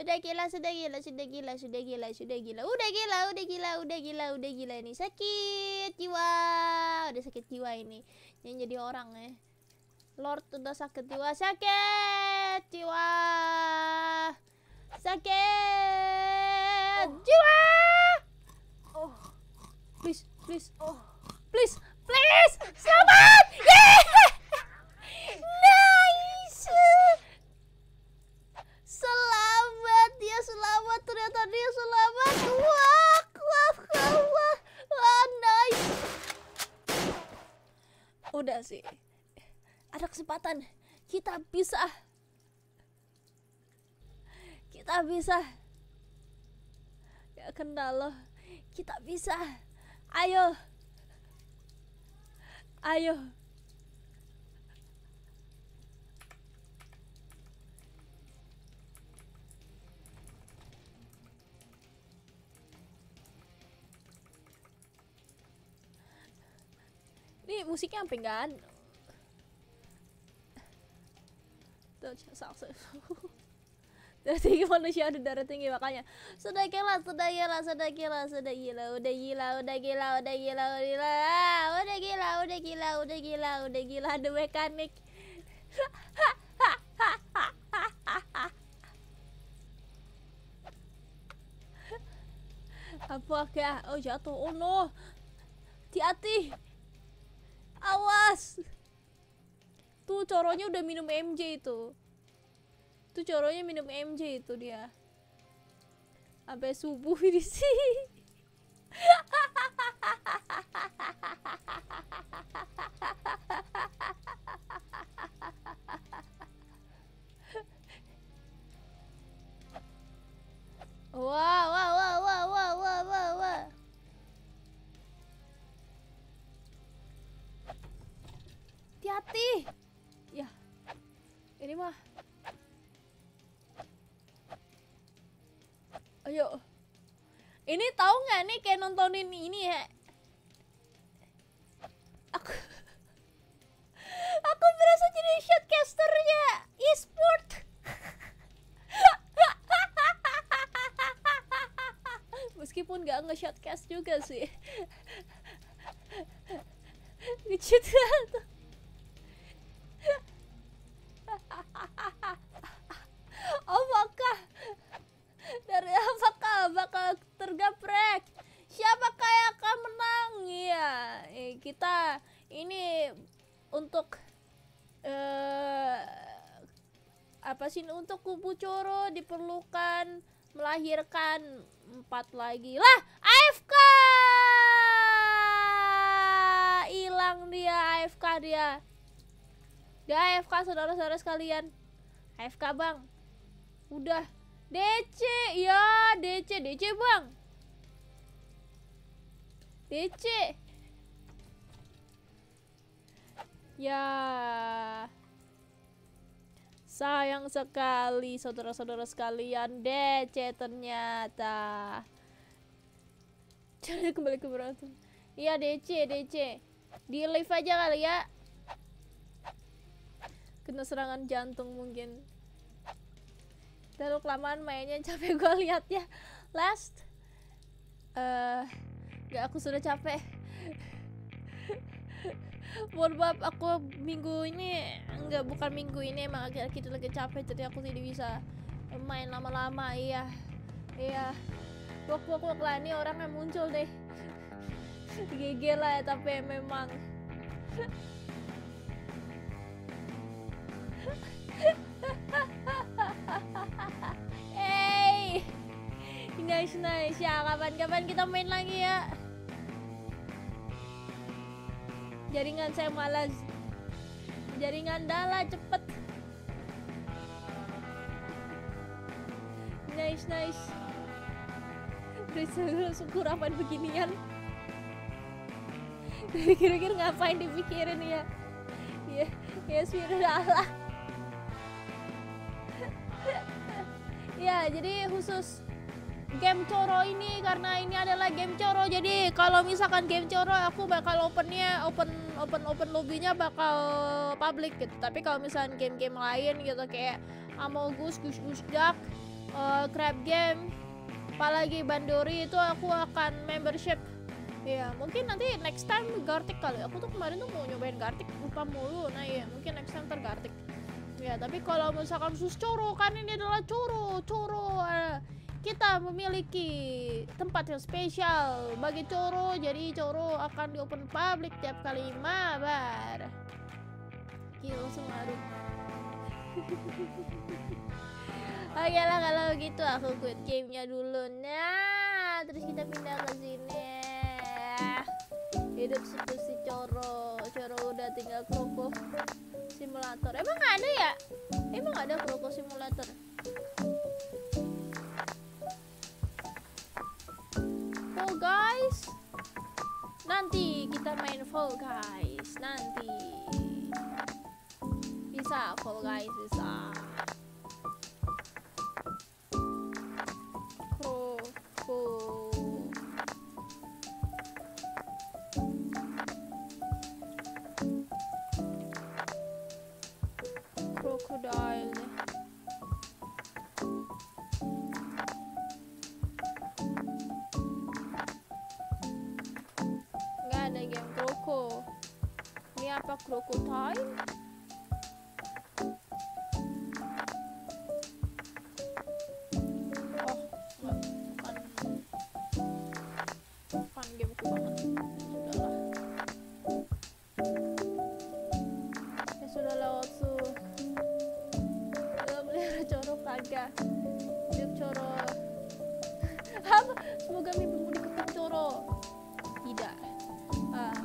Sudah gila, sudah gila, sudah gila, sudah gila, sudah gila. Udah gila, udah gila, udah gila, udah gila ini. Sakit jiwa. Udah sakit jiwa ini. Yang jadi orang ya. Lord udah sakit jiwa, sakit jiwa, sakit oh. jiwa. Oh, please, please, oh, please, please, selamat. Yeah, nice. Selamat dia, selamat ternyata dia selamat. Wah, wah, wah, wah, nice. Udah sih. Ada kesempatan, kita bisa, kita bisa, ya kendala, kita bisa, ayo, ayo, ini musiknya sampai nggak ada. Darah tinggi manusia ada darah tinggi makanya. Sudah gila, sudah gila, sudah gila, sudah gila, udah gila, udah gila, udah gila, udah gila, udah gila, udah gila, udah gila, udah gila, ada mekanik. Apakah? Oh jatuh, oh no, hati-hati, awas. Tuh coronya udah minum M J itu. Tuh coronya minum M J itu dia. Sampai subuh di sini. Wah, wah, wah, wah, wah, wah, wah, wah. Hati-hati. Ya, ini mah. Ayo. Ini tahu nggak nih kayak nontonin ini ya? Aku, aku berasa jadi shotcasternya e-sport. Meskipun nggak nge-shotcast juga sih. Ngecit tuh. Apakah dari apakah bakal tergeprek? Siapakah yang akan menang? Ya, kita ini untuk uh, apa sih? Untuk kubu Coro diperlukan melahirkan empat lagi lah. A F K hilang dia, A F K dia. Dia A F K saudara-saudara sekalian. A F K bang. Udah D C. Ya D C D C bang. Becek. Ya. Sayang sekali saudara-saudara sekalian, D C ternyata. Jangan kembali ke berantem. Iya D C, D C. Di live aja kali ya. Kena serangan jantung mungkin. Terlalu kelamaan mainnya, capek gua lihat ya. Last. Eh, uh, gak, aku sudah capek. Mohon maaf, aku minggu ini enggak, bukan minggu ini, emang akhir-akhir itu lagi capek, jadi aku tidak bisa main lama-lama. Iya, iya, wak-wak-wak lah, ini orang yang muncul deh. G G lah ya, tapi memang hey, nice nice ya, kapan-kapan kita main lagi ya. Jaringan saya malas. Jaringan dala cepet. Nice nice. Syukur apaan beginian. Kira-kira ngapain dipikirin ya? Ya, ya sudahlah. Ya, jadi khusus game coro ini, karena ini adalah game coro, jadi kalau misalkan game coro aku bakal opennya open open open lobbynya bakal public gitu. Tapi kalau misalkan game-game lain gitu kayak Among Us, Goose Goose Duck, uh, Crab Game, apalagi Bandori, itu aku akan membership. Ya mungkin nanti next time Gartic kali. Aku tuh kemarin tuh mau nyobain Gartic lupa mulu. Nah ya mungkin next time ntar Gartic. Ya tapi kalau misalkan khusus coro, kan ini adalah coro coro. Uh, Kita memiliki tempat yang spesial bagi coro, jadi coro akan di open public tiap kali mabar. Gila, langsung lari. Oke lah, kalau gitu aku quit gamenya dulu. Nah, terus kita pindah ke sini. Hidup situ si coro, coro udah tinggal Kroko Simulator. Emang ada ya? Emang ada Kroko Simulator? Fall Guys, nanti kita main Fall Guys, nanti bisa Fall Guys, bisa Kroko. Crocodile. Ini apa, crocodile? Oh, enggak, bukan. Bukan gameku banget. Sudahlah. Ya sudahlah, Otsu. Belum lihat coro kagak. Hidup coro. Apa? Semoga mimpimu diketuk coro. Tidak. Ah.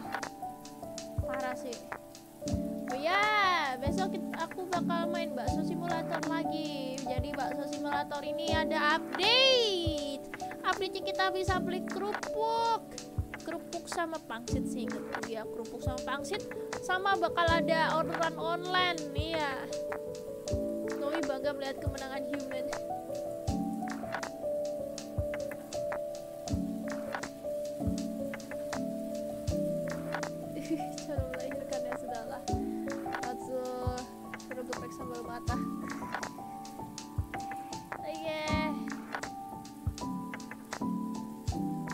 Parah sih. Oh ya, yeah. Besok aku bakal main bakso simulator lagi. Jadi bakso simulator ini ada update. Update-nya kita bisa beli kerupuk, kerupuk sama pangsit sih, ingetku ya, kerupuk sama pangsit. Sama bakal ada orderan online, iya. Nomi bangga melihat kemenangan human. Cara melahirkan ya sudahlah. Atsu sudah geprek sambal mata. Oke.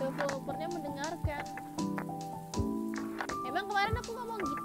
Developernya mendengarkan. Emang kemarin aku ngomong gitu.